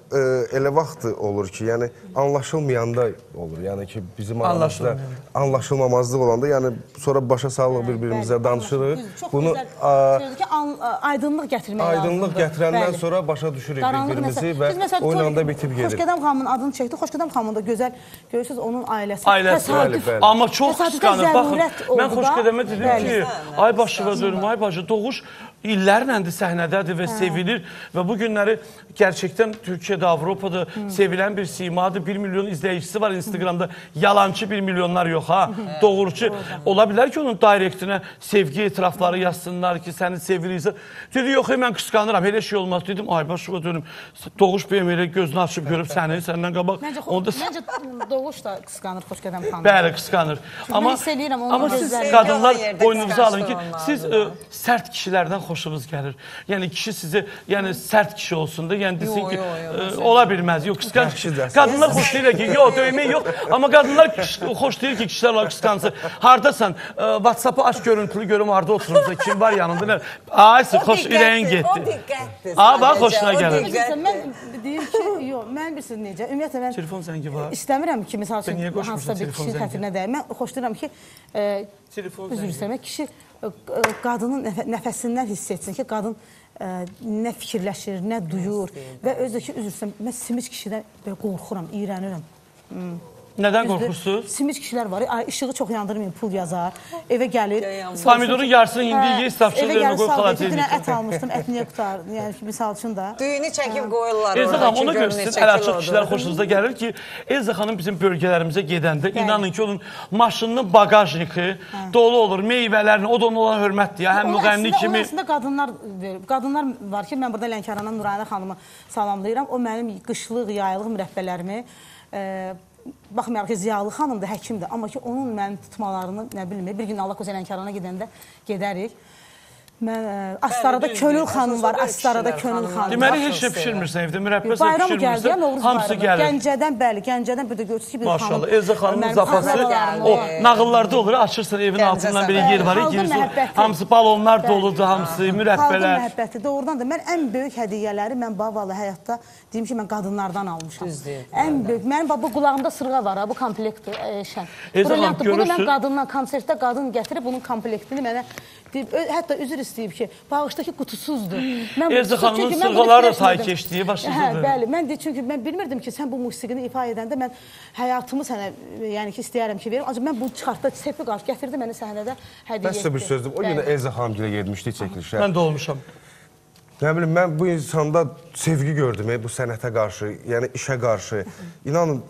elə vaxt olur ki, yəni anlaşılmayanda olur, yəni ki, bizim aramızda anlaşılmamazlıq olanda, yəni sonra başa sağlıq bir-birimizə danışırıq. Bunu aydınlıq gətirmək lazımdır. Aydınlıq gətirəndən sonra başa düşürük bir-birimizi və oynanda bitib gedir. Xoşqədəm xanımın adını çəkdi, Xoşqədəm xanımın da gözəl, görürsünüz, onun ailəsi. Ailəsi, amma çox qısqanır. Baxın, mən Xoşqədəmə dedim ki, ay başı və dönüm, ay başı, Doğuş illərləndir səhnədədir və sevilir və bu günləri gerçəkdən Türkiyədə, Avropada sevilən bir simadır. Bir milyon izləyicisi var Instagramda. Yalancı bir milyonlar yox, ha? Doğrucu. Ola bilər ki, onun direktinə sevgi etrafları yazsınlar ki, səni sevilirsə. Dedi, yox, mən qısqanıram, elə şey olmaz. Dedim, ay başıma dönüm. Doğuş Bey'im elə gözünü açıb görüb səni, səndən qabaq. Məncə Doğuş da qısqanır, Xoşqədəm xanım. Bəli, qısqanır. Amma siz qadınlar boynunuzu alın ki, siz sərt kişilərdən xoşqanır. Xoşumuz gəlir. Yəni, kişi sizə sərt kişi olsun da, yəni desin ki, ola bilməz, yox, qısqanç kişidir. Qadınlar xoş deyirlər ki, yox, döymək yox, amma qadınlar xoş deyir ki, kişilər olar qısqancı. Haradasan, WhatsApp-ı aç görüntülü görüm, harada oturursa, kim var yanında, ay, xoş, ürəyin getdi. A, bax, xoşuna gəlir. Mən deyim ki, yox, mən bilsin necə, ümumiyyətlə, mən... Telefon zəngi var. İstəmirəm ki, misal üçün, hansısa bir kişinin xətrinə dəyir. Mən xoş deyirəm ki, üzr istəmək, kişi qadının nəfəsindən hiss etsin ki, qadın nə fikirləşir, nə duyur və özdəki üzrsən, mən simic kişidən belə qorxuram, iyrənirəm. Nədən qorxursunuz? Simic kişilər var, işığı çox yandırmayın, pul yazar, evə gəlir. Pomidorun yarısını indi yeyiz, tapşırı vermə, qoy xalat edin. Ət almışdım, ət niyə qutar, yəni misal üçün da. Düyünü çəkib qoyurlar orada. Elza xanım, ona görə sizin əl açıq kişilər xoşunuza gəlir ki, Elza xanım bizim bölgələrimizə gedəndə, inanın ki, onun maşınının bagajniki dolu olur, meyvələrini, o da onun olan hörmətdir ya, həm müğənni kimi. Onun əslində qadınlar var ki, mən burada Lənkərandan Nurayna xanımı salamlayıram, o mənim qışlıq, yaylıq mürəbbələrimi baxmayaraq ki, ziyalı xanımdır, həkimdir, amma ki, onun mənim tutmalarını nə bilmir. Bir gün Allah qoca Lənkərana gedəndə gedərik. Astarada Könül xanım var, Astarada Könül xanım var. Deməli, heç nə pişirmirsən evdə, mürəbbəsən pişirmirsən, hamısı gəlir. Gəncədən, bəli, gəncədən bir də görsün ki, bir xanım. Maşallah, Elza xanımın zapası, o nağıllarda olur, açırsan evin altından bir yer var, girirsən, hamısı balonlar doludur, hamısı mürəbbələr. Xalqın məhəbbəti, doğrudan da mən ən böyük hədiyyələri mən babalı həyatda deyim ki, mən qadınlardan almışam. Ən böyük, mənim bu qulağımda sırğa var, bu komplektir, Elşən. Bunu mən qadından, konsertdə qadın gətirib bunun komplektini mənə hətta üzr istəyib ki, bağışdakı qutusuzdur. Elza xanımın sırğaları da say keçdiyi başınızdır. Bəli, çünki mən bilmirdim ki, sən bu musiqini ifa edəndə mən həyatımı sənə istəyərəm ki, verim. Ancaq mən bu çıxartda sepi qarşı gətirdi, mənə səhnədə hədiyyə etdi. Mən sizə bir sözdüm, o günə Elza xanım gilə gedmişdik çəkilişə. Mən də olmuşam. Nə bilim, mən bu insanda sevgi gördüm, bu sənətə qarşı, yəni işə qarşı. İnanın,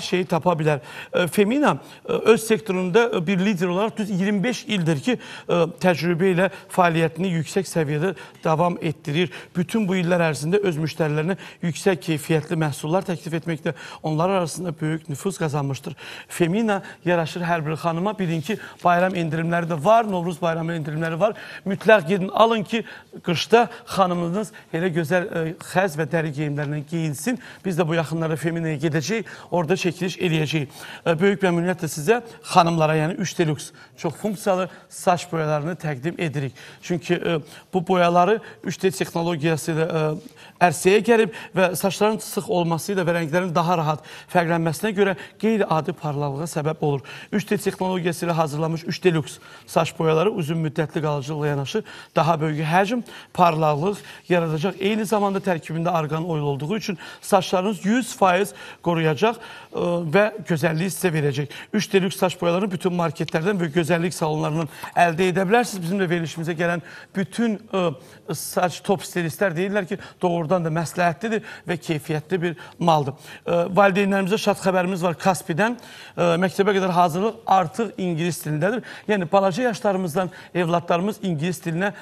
şeyi tapa bilər. Femina öz sektorunda bir lider olaraq düz iyirmi beş ildir ki, təcrübə ilə fəaliyyətini yüksək səviyyədə davam etdirir. Bütün bu illər ərzində öz müştərilərinə yüksək keyfiyyətli məhsullar təklif etməkdə onlar arasında böyük nüfuz qazanmışdır. Femina yaraşır hər bir xanıma. Bilin ki, bayram indirimləri də var, Novruz bayramı indirimləri var. Mütləq gedin, alın ki, qışda xanımınız elə gözəl xəz və dəri geyimlərinə geyinsin. Biz də bu yaxınlara Feminaya gedəcəyik, orada çəkiliş eləyəcəyik. Böyük məmnuniyyətlə sizə xanımlara, yəni üç deluks çox funksiyalı saç boyalarını təqdim edirik. Çünki bu boyaları üç D texnologiyası ilə ərsəyə gəlib və saçların sıx olması və rənglərin daha rahat fərqlənməsinə görə qeyri-adi parlaqlığa səbəb olur. üç D texnologiyası ilə hazırlanmış üç deluks saç boyaları uzun müddətli qalıcılıqla yanaşı daha böyük həcm, parlaqlıq yaradacaq. Eyni zamanda tərkibində arqan oylu olduğu üçün saçlarınız yüz faiz qoruyacaq və gözəlliyi sizə verəcək. üç deluks saç boyalarını bütün marketlərdən və gözəllik salonlarından əldə edə bilərsiniz. Bizim də verilişimizə gələn bütün saç top stilistlər deyirlər ki, doğrudan da məsləhətlidir və keyfiyyətli bir maldır. Valideynlərimizə şad xəbərimiz var Qaspidən. Məktəbə qədər hazırlıq artıq ingilis dilindədir. Yəni, balaca yaşlarımızdan evladlarımız ingilis dilinə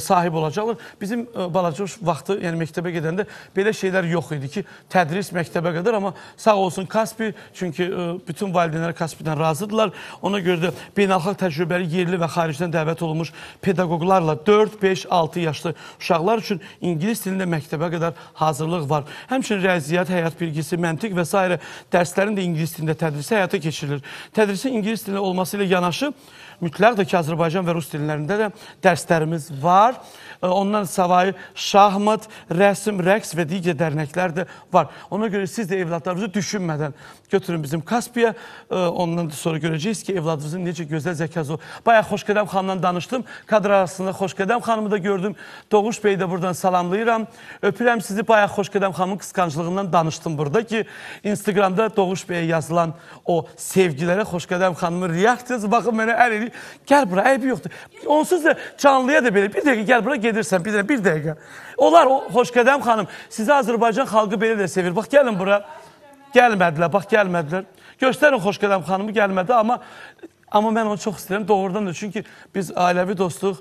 sahib olacaqlar. Bizim balaca vaxtı, yəni məktəbə gedəndə belə şeylər yox idi ki, tədris məktəbə qədər, amma sağ olsun Qaspi, çünki bütün valideynlər Qaspidən razıdırlar. Ona görə də beynəlxalq təcrübəli yerli və xaricdən dəvət olunmuş pedaqoqlarla dörd, beş, altı yaşlı uşaqlar üçün ingilis dilində məktəbə qədər hazırlıq var. Həmçinin rəziyyat, həyat bilgisi, məntiq və s. dərslərin də ingilis dilində tədrisi həyata keçirilir. Tədrisin ingilis dilində olması ilə yanaşı, mütləq də ki, Azərbaycan və rus dillərində də dərslərimiz var. Ondan savayı şahmat, rəsm, rəqs və digər dərnəklər də var. Ona görə siz də evlatlar Toparımızı düşünmeden götürün bizim Kaspi'ye. Ee, ondan sonra göreceğiz ki evladımızın nece güzel zekası olur. Bayağı Xoşqədəm xanımla danıştım. Kadr arasında Xoşqədəm xanımı da gördüm. Doğuş Bey'i de buradan salamlayıram. Öpürəm sizi. Bayağı Xoşqədəm xanımın kıskançlığından danıştım burada ki Instagram'da Doğuş Bey'e yazılan o sevgilere Xoşqədəm xanımın reaksiyası. Bakın mənə əl eləyir. Gəl bura, ayıbı yoxdur. Onsuz da canlıya da belə bir dəqiqə gəl bura gedirsən. Bir dəqiqə, bir dəqiqə. Onlar o Xoşqədəm xanım sizi Azərbaycan xalqı belə də sevir. Bax gəlin bura. Gəlmədilər, bax gəlmədilər. Göstərin Xoşqədəm xanımı gəlmədi ama Amma mən onu çox istəyirəm doğrudan da. Çünki biz ailəvi dostluq,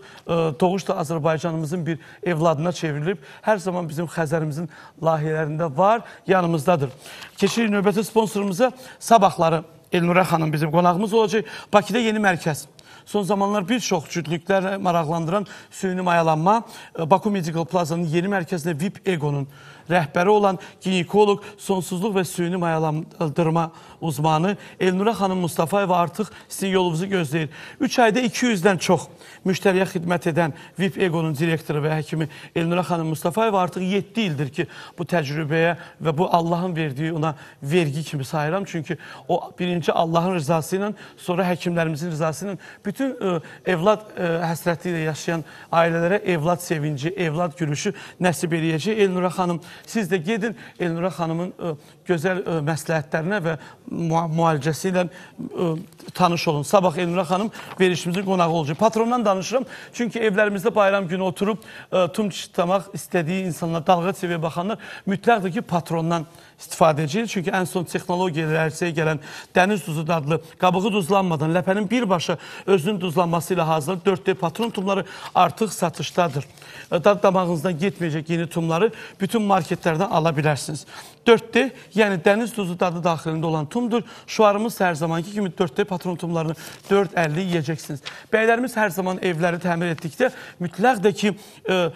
Doğuş da Azərbaycanımızın bir evladına çevrilib. Hər zaman bizim Xəzərimizin layihələrində var, yanımızdadır. Keçirik növbəti sponsorumuza. Sabahları Elnura xanım bizim qonağımız olacaq. Bakıda yeni mərkəz. Son zamanlar bir çox cütlüklərlə maraqlandıran süni mayalanma. Baku Medical Plaza'nın yeni mərkəzində Vip Egon'un rəhbəri olan ginekolog, sonsuzluq və süni mayalandırma uzmanı Elnura xanım Mustafayeva artıq sizin yolunuzu gözləyir. üç ayda iki yüzdən çox müştəriyə xidmət edən Vip Egon'un direktoru və həkimi Elnura xanım Mustafayeva artıq yeddi ildir ki, bu təcrübəyə və bu Allahın verdiyi ona vergi kimi sayıram. Çünki o birinci Allahın rızası ilə, sonra həkimlərimizin rızası ilə bütün ə, evlad ə, həsrəti ilə yaşayan ailələrə evlad sevinci, evlad gülüşü nəsib eləyəcək. Elnura xanım, siz də gedin Elnura xanımın ə, gözəl ə, məsləhətlərinə və müalicəsi ilə ə, tanış olun. Sabah Elnura xanım verişimizin qonağı olacaq. Patrondan danışıram. Çünki evlərimizdə bayram günü oturub ə, tüm çıxtamaq istədiyi insanlar, Dalga T V baxanlar mütləqdir ki, patrondan istifadə edəcək. Çünki ən son texnologiyalar ərsəyə gələn dəniz duzu dadlı, qabığı duzlanmadan, ləpənin birbaşa özünün duzlanması ilə hazır dörd D patron tumları artıq satışdadır. Dad damağınızdan getməyəcək yeni tumları bütün marketlərdən ala bilərsiniz. dörd D, yəni dəniz duzu dadı daxilində olan tumdur. Şuarımız hər zamanki kimi dörd D patron tumlarını dörd əlli yiyəcəksiniz. Bəylərimiz hər zaman evləri təmir etdikdə mütləq də ki, ə,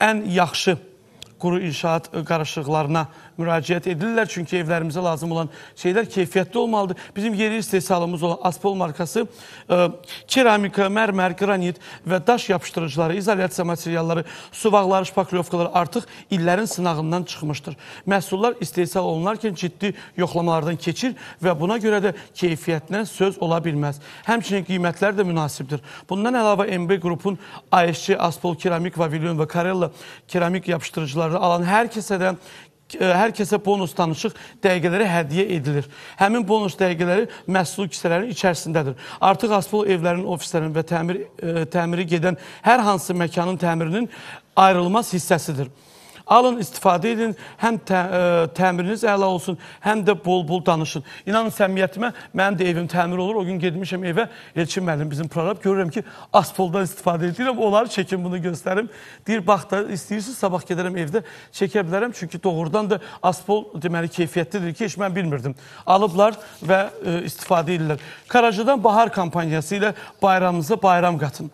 ən yaxşı quru inşaat qarışıqlarına müraciət edirlər. Çünki evlərimizə lazım olan şeylər keyfiyyətli olmalıdır. Bizim yerli istehsalımız olan Aspol markası e, keramika, mərmər, granit və daş yapışdırıcıları, izolyasiya materialları, suvaqları, şpaklyovkaları artıq illərin sınağından çıxmışdır. Məhsullar istehsal olunarkən ciddi yoxlamalardan keçir və buna görə də keyfiyyətinə söz ola bilməz. Həmçinin qiymətlər də münasibdir. Bundan əlavə M B qrupun A S C, Aspol, keramik, vavilyon və Karella keramik yapışdırıcıları alan hər kəsə də Hər kəsə bonus danışıq dəqiqələri hədiyyə edilir. Həmin bonus dəqiqələri məhsul kisələrinin içərisindədir. Artıq Aspol evlərinin, ofislərinin və təmir, ə, təmiri gedən hər hansı məkanın təmirinin ayrılmaz hissəsidir. Alın, istifadə edin, həm tə, ə, təmiriniz əla olsun, həm də bol-bol danışın. İnanın səmiyyətimə, mənim də evim təmir olur. O gün gedmişəm evə, Elçin müəllim bizim prorab, görürəm ki, Aspoldan istifadə edirəm, onları çəkin, bunu göstərim. Deyir, bax da istəyirsiniz, sabah gedərəm evdə çəkə bilərəm. Çünki doğrudan da Aspol deməli keyfiyyətlidir ki, heç mən bilmirdim. Alıblar və ə, istifadə edirlər. Karacadan Bahar kampaniyası ilə bayramınıza bayram qatın.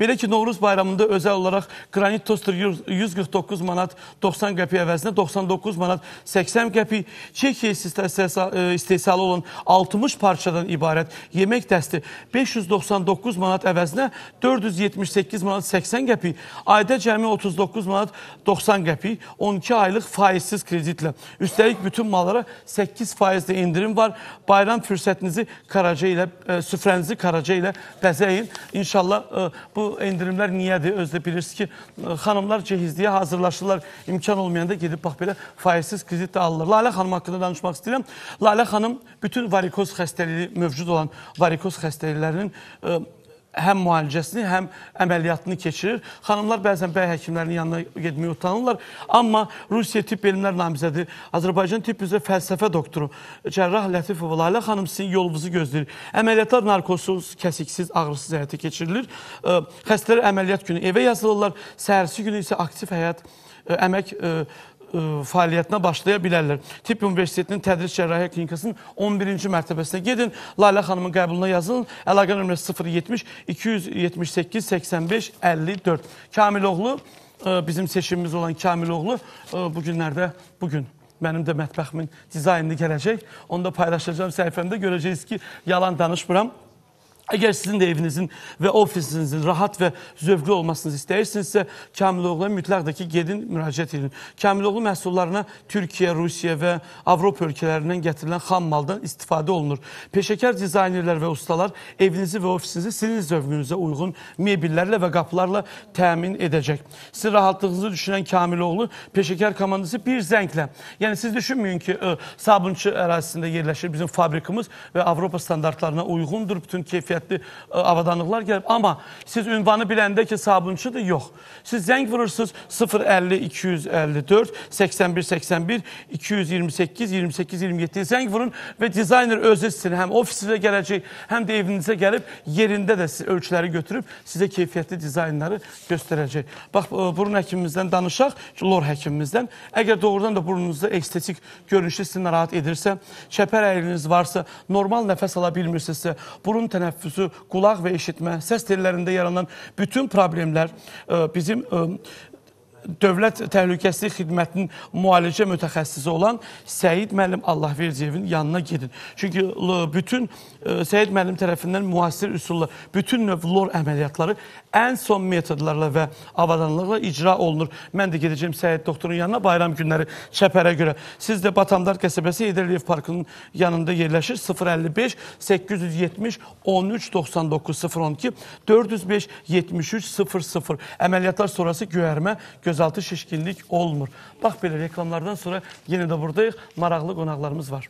Belə ki, Novruz bayramında özel olarak granit toster yüz qırx doqquz manat doxsan qəpik əvəzinə doxsan doqquz manat səksən qəpik, Çekiyə istehsalı olan altmış parçadan ibarət yemək dəsti beş yüz doxsan doqquz manat əvəzinə dörd yüz yetmiş səkkiz manat səksən qəpik, ayda cəmi otuz doqquz manat doxsan qəpik, on iki aylıq faizsiz kreditlə. Üstəlik bütün mallara səkkiz faizli indirim var. Bayram fürsətinizi Karaca ilə, süfrənizi Karaca ilə bəzəyin. İnşallah bu endirimlər niyədir? Özdə bilirsiniz ki, xanımlar cehizliyə hazırlaşırlar. İmkan olmayanda gedib, bax belə faizsiz kredit də alırlar. Lala xanım haqqında danışmaq istəyirəm. Lala xanım bütün varikoz xəstəliyi, mövcud olan varikoz xəstəliklərinin həm müalicəsini, həm əməliyyatını keçirir. Xanımlar bəzən bəy həkimlərinin yanına getməyə utanırlar. Amma Rusiya Tibb Elmlər namizədi, Azərbaycan Tibb üzrə fəlsəfə doktoru Cərrah Lətifova Lala xanım sizin yolunuzu gözləyir. Əməliyyatlar narkozsuz, kəsiksiz, ağrısız həyata keçirilir. Xəstələr əməliyyat günü evə yazılırlar. Səhərsi günü isə aktiv həyat, əmək fəaliyyətinə başlaya bilərlər. Tibb Universitetinin tədris cərrahiyyə klinikasının on birinci mərtəbəsinə gedin, Lala xanımın qəbuluna yazılın. Əlaqə nömrəsi sıfır yetmiş iki yüz yetmiş səkkiz səksən beş əlli dörd. Kamiloğlu, bizim seçimimiz olan Kamiloğlu bu günlərdə, bugün mənim də mətbəximin dizaynını gələcək. Onu da paylaşacağım səhifəmdə, görəcəksiniz ki, yalan danışmıram. Əgər sizin də evinizin və ofisinizin rahat və zövqlü olmasını istəyirsinizsə, Kamiloğlu'ya mütləq də ki, gedin, müraciət edin. Kamiloğlu məhsullarına Türkiyə, Rusiya və Avropa ölkələrindən gətirilən xam maldan istifadə olunur. Peşəkar dizaynerlər və ustalar evinizi və ofisinizi sizin zövqünüzə uyğun mebillərlə və qapılarla təmin edəcək. Siz rahatlığınızı düşünən Kamiloğlu peşəkar komandası bir zənglə, yəni siz düşünməyin ki, Sabunçu ərazisində yerləşir bizim fabrikimiz və Avropa standartlarına uyğundur, bütün keyfiyyət avadanlıqlar gəlib. Amma siz ünvanı biləndə ki, sabunçudur, yox. Siz zəng vurursunuz sıfır əlli iki yüz əlli dörd səksən bir səksən bir iki yüz iyirmi səkkiz iyirmi səkkiz iyirmi yeddi zəng vurun və dizayner özü sizin həm ofisinizə gələcək, həm də evinizə gəlib yerində də ölçüləri götürüb sizə keyfiyyətli dizaynları göstərəcək. Bax, burun həkimimizdən danışaq, lor həkimimizdən. Əgər doğrudan da burnunuzda estetik görünüşü sizinlə rahat edirsə, çəpər əyriniz varsa, normal nəfəs ala bilmirsinizsə, burun tənəffüsü, qulaq və eşitmə, səs tellərində yaranan bütün problemlər bizim Dövlət Təhlükəsizlik Xidmətinin müalicə mütəxəssisi olan Səyid müəllim Allahverciyevin yanına gedin. Çünki bütün Səyid müəllim tərəfindən müasir üsulla bütün növ lor əməliyyatları ən son metodlarla və avadanlıqla icra olunur. Mən də gedəcəm Səyid doktorun yanına bayram günləri çəpərə görə. Siz də Batamdar qəsəbəsi Heydərliyev parkının yanında yerləşir. sıfır əlli beş səkkiz yüz yetmiş on üç doxsan doqquz sıfır on iki dörd yüz beş yetmiş üç sıfır sıfır Əməliyyatlar sonrası göyərmə, gözaltı şişkinlik olmur. Bax, belə reklamlardan sonra yenə də buradayıq. Maraqlı qonaqlarımız var.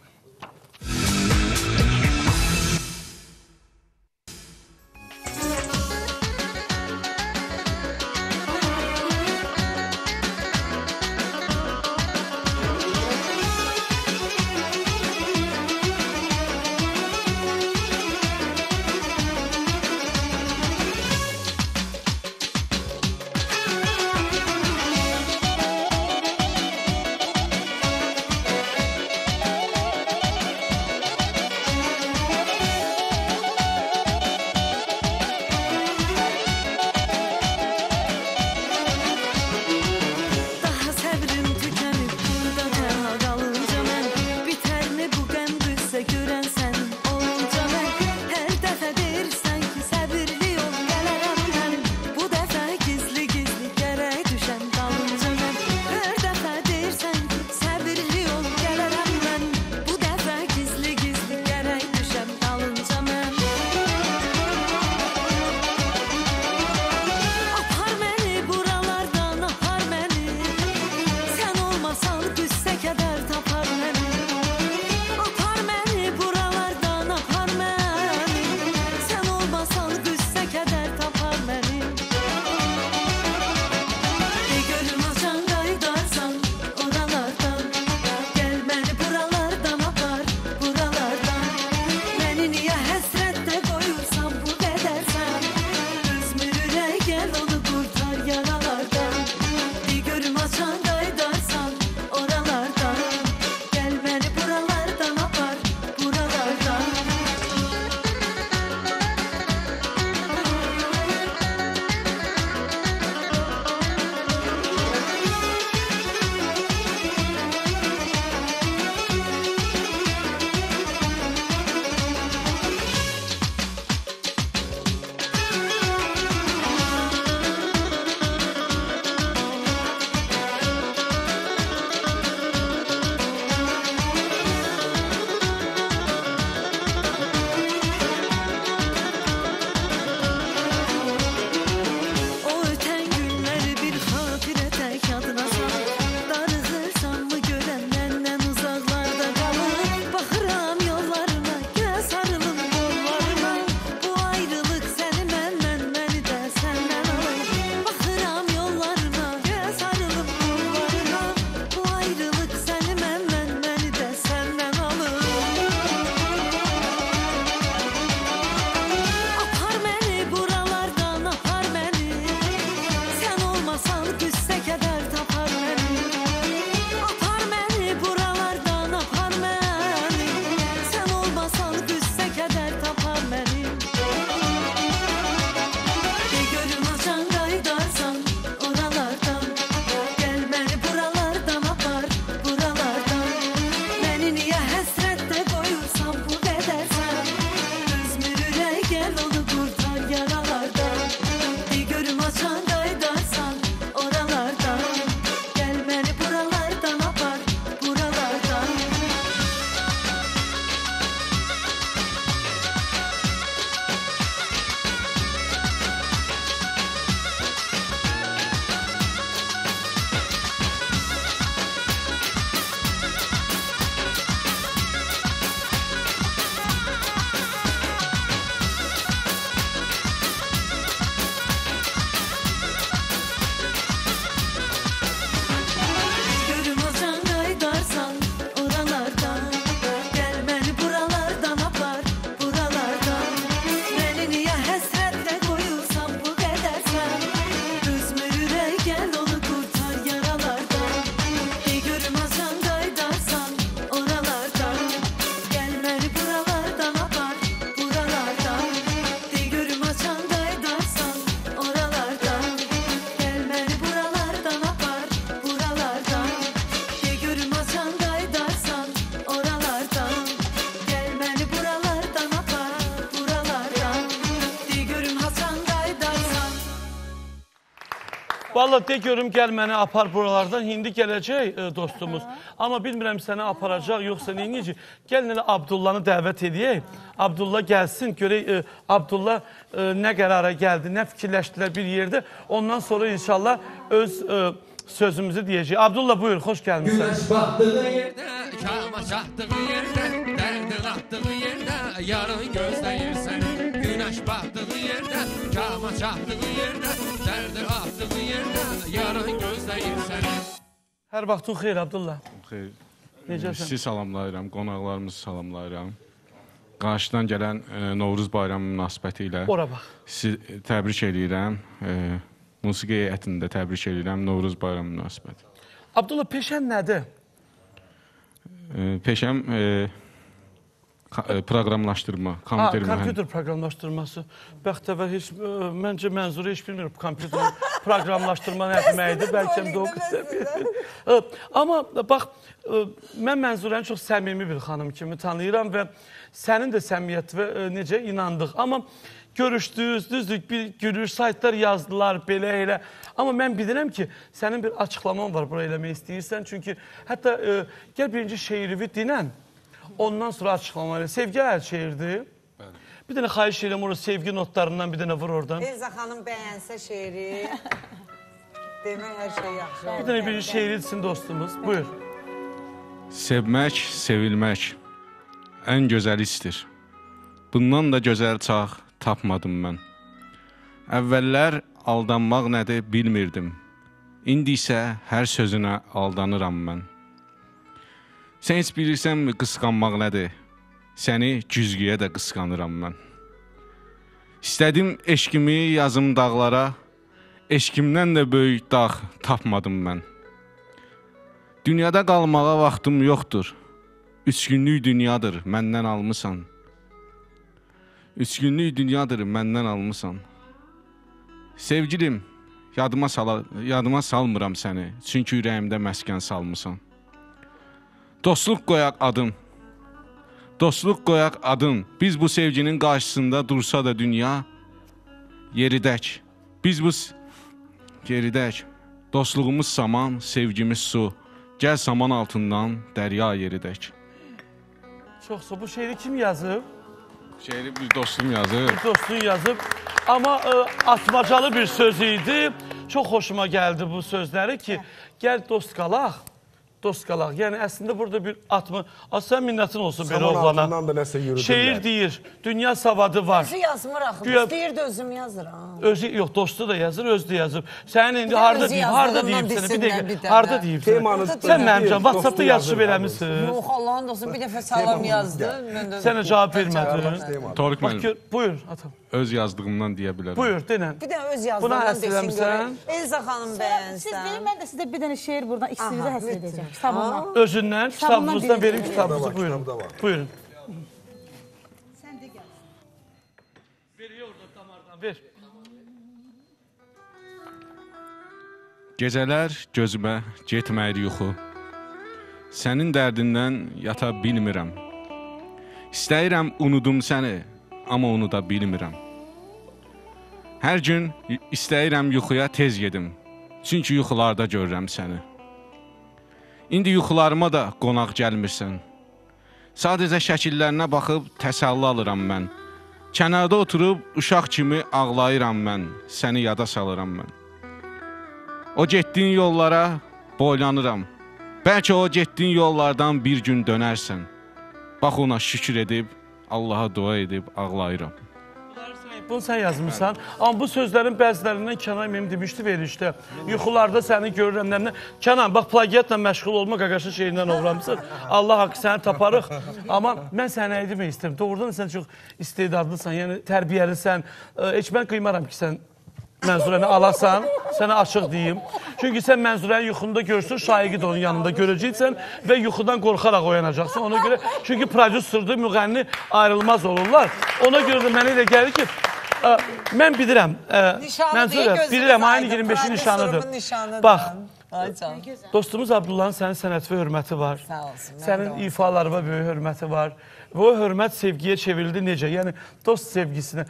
Vallahi de görüm gəl məni apar buralardan. İndi gələcək e, dostumuz. Amma bilmirəm səni aparacaq yoxsa necə. Gəlin elə Abdullanı dəvət edək. Abdullah gəlsin. Görək e, Abdullah e, nə qərara gəldi, nə fikirləşdilər bir yerdə. Ondan sonra inşallah öz e, sözümüzü deyəcək. Abdullah buyur, xoş gəlmişsən. Güneş batdığı yerdə, kağıma çatdığı yerdə, dərdin atdığı yerdə, yarın gözləyirsən. Güneş batdığı yerdə, kağıma çatdığı yerdə, dərdin atdığı yerdə, yarın gözləyirsən. Hər vaxtın xeyir, Abdullah. Xeyir. Necəsən? Sizi salamlayıram, qonaqlarımızı salamlayıram. Qarşıdan gələn e, Novruz bayramı münasibəti ilə ora bax. Sizi təbrik edirəm. E, Musiqi heyətini də təbrik edirəm, Novruz bayramı münasibəti. Abdullah, peşən nədir? E, peşəm e, proqramlaşdırma, kompüter mühəndisi. Kompüter proqramlaşdırması. Bəxtəvər, heç, məncə Mənzurə heç bilmirəm kompüter proqramlaşdırma nə deməkdir. Bəlkə də o qədər bilir. Amma bax, mən Mənzurəni çox səmimi bir xanım kimi tanıyıram və sənin də səmiyyət və necə inandıq. Amma görüşdünüz, düzdük, bir gülüş, saytlar yazdılar, belə elə. Amma mən bilirəm ki, sənin bir açıqlaman var bura eləmək istəyirsən. Çünki hətta e, gəl birinci şeirivi dinən, ondan sonra açıqlaman elə. Sevgi əl şeirdir. Bəli. Bir dənə xahiş eləm orada sevgi notlarından bir dənə vur oradan. Elza xanım bəyənsə şeiri, demək hər şey yaxşı olur. Bir dənə birinci şeiri etsin dostumuz, buyur. Sevmək, sevilmək ən gözəl istir. Bundan da gözəl çağ tapmadım mən. Əvvəllər aldanmaq nədir bilmirdim. İndi isə hər sözünə aldanıram mən. Sən heç bilirsənmi qısqanmaq nədir? Səni güzgüyə də qısqanıram mən. İstədim eşkimi yazım dağlara, eşkimdən də böyük dağ tapmadım mən. Dünyada qalmağa vaxtım yoxdur. Üç günlük dünyadır məndən almısan. Üç günlük dünyadır məndən almısan. Sevgilim, yadıma, sala, yadıma salmıram səni, çünki ürəyimdə məskən salmısan. Dostluq qoyaq adım, dostluq qoyaq adım. Biz bu sevginin qarşısında dursa da dünya, yeridək. Biz bu yeridək. Dostluğumuz saman, sevgimiz su. Gəl saman altından dərya yeridək. Çoxsa bu şeiri kim yazıb? Şeiri bir dostum yazıb. Bir dostum yazıb. Amma e, atmacalı bir söz idi. Çox xoşuma gəldi bu sözləri ki, gəl dost qalaq, dost qalaq. Yəni əslində burada bir atma... Sən minnətin olsun saman belə oğlana. Saman altından da nəsə yürüdürlər. Şeir deyir, dünya savadı var. Özü yazmır axı, Güya... deyir də özüm yazır. Özü, yox, dostu da yazır, özü də yazır. Sənin indi harda deyib, harda deyib səni, bir dəqiqə, harda deyib səni. Sən mənimcəm, WhatsApp-da yazışıb eləmişsin. Yox, Allah'ın dostum, bir dəfə salam yazdı. Sənə cavab vermədin. Tolik mənim. Buyur, atam. Öz yazdığımdan deyə bilərəm. Buyur, denən. Bir dənə öz yazdığımdan desin görəm. Elza xanım bəyənsən. Siz verin, mən də sizə bir dənə şeir buradan ikisinizi həsr edəcəm. Kitabından. Özündən, kitabınızdan verin kitabınızı. Buyurun, buyurun. Sən də gəl. Veriyor da damardan, ver. Gecələr gözümə getməyir yuxu. Sənin dərdindən yata bilmirəm. İstəyirəm unudum səni, amma onu da bilmirəm. Hər gün istəyirəm yuxuya tez gedim, çünki yuxularda görürəm səni. İndi yuxularıma da qonaq gəlmirsən. Sadəcə şəkillərinə baxıb təsəlli alıram mən. Kənarda oturub uşaq kimi ağlayıram mən, səni yada salıram mən. O getdiyin yollara boylanıram. Bəlkə o getdiyin yollardan bir gün dönərsən. Bax ona şükür edib, Allaha dua edib ağlayıram. Bunu sən yazmışsan. Amma bu sözlərin bəzilərindən Kenan mənim demişdi verişdə. Yuxularda səni görürəm. Kenan, bax plagiatla məşğul olma qaqaşın şeirindən uğramısın. Allah haqqı səni taparıq. Amma mən səni nə demək istəyirəm. Doğrudan sən çox istedadlısan, yəni tərbiyəlisən. Heç mən qıymaram ki, sən Mənzurəni alasan, sənə açıq deyim. Çünki sən Mənzurəni yuxunda görsün, şaiqi də onun yanında görəcəksən və yuxudan qorxaraq oyanacaqsın. Ona görə, çünki prodüserdir, müğənni ayrılmaz olurlar. Ona görə də mənə elə gəlir ki, ə, mən bilirəm, Mənzurə, bilirəm, ayın iyirmi beşi nişanıdır. Bax, Ay canım. Dostumuz Abdullah'ın sənin sənətə hörməti var. Sağ olsun. Sənin ifalarına böyük hörməti var. Və o hörmət sevgiyə çevrildi necə? Yəni dost sevgisinə.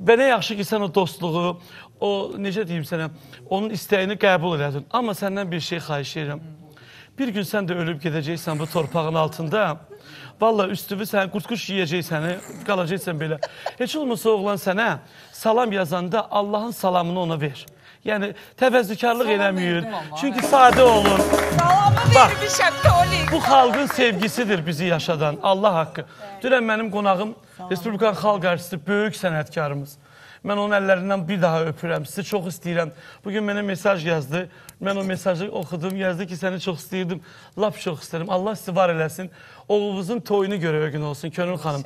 Və nə yaxşı ki sən o dostluğu, o necə deyim sənə, onun istəyini qəbul edərdin. Amma səndən bir şey xahiş edirəm. Bir gün sən də ölüb gedəcəksən bu torpağın altında. Valla üstüvü sən qurtquş yiyəcək səni, qalacaqsan belə. Heç olmasa oğlan sənə salam yazanda Allahın salamını ona ver. Yəni təvəzzükarlıq eləmir. Çünki sadə olun. Salamı vermişəm, Tolik. Bu xalqın sevgisidir bizi yaşadan. Allah haqqı. Dünən mənim qonağım Respublikan Xalq Artisti, böyük sənətkarımız. Mən onun əllərindən bir daha öpürəm, sizi çox istəyirəm. Bugün mənə mesaj yazdı, mən o mesajı oxudum, yazdı ki, səni çox istəyirdim, lap çox istəyirəm. Allah sizi var eləsin, oğlunuzun toyunu görə ögün olsun, Könül xanım.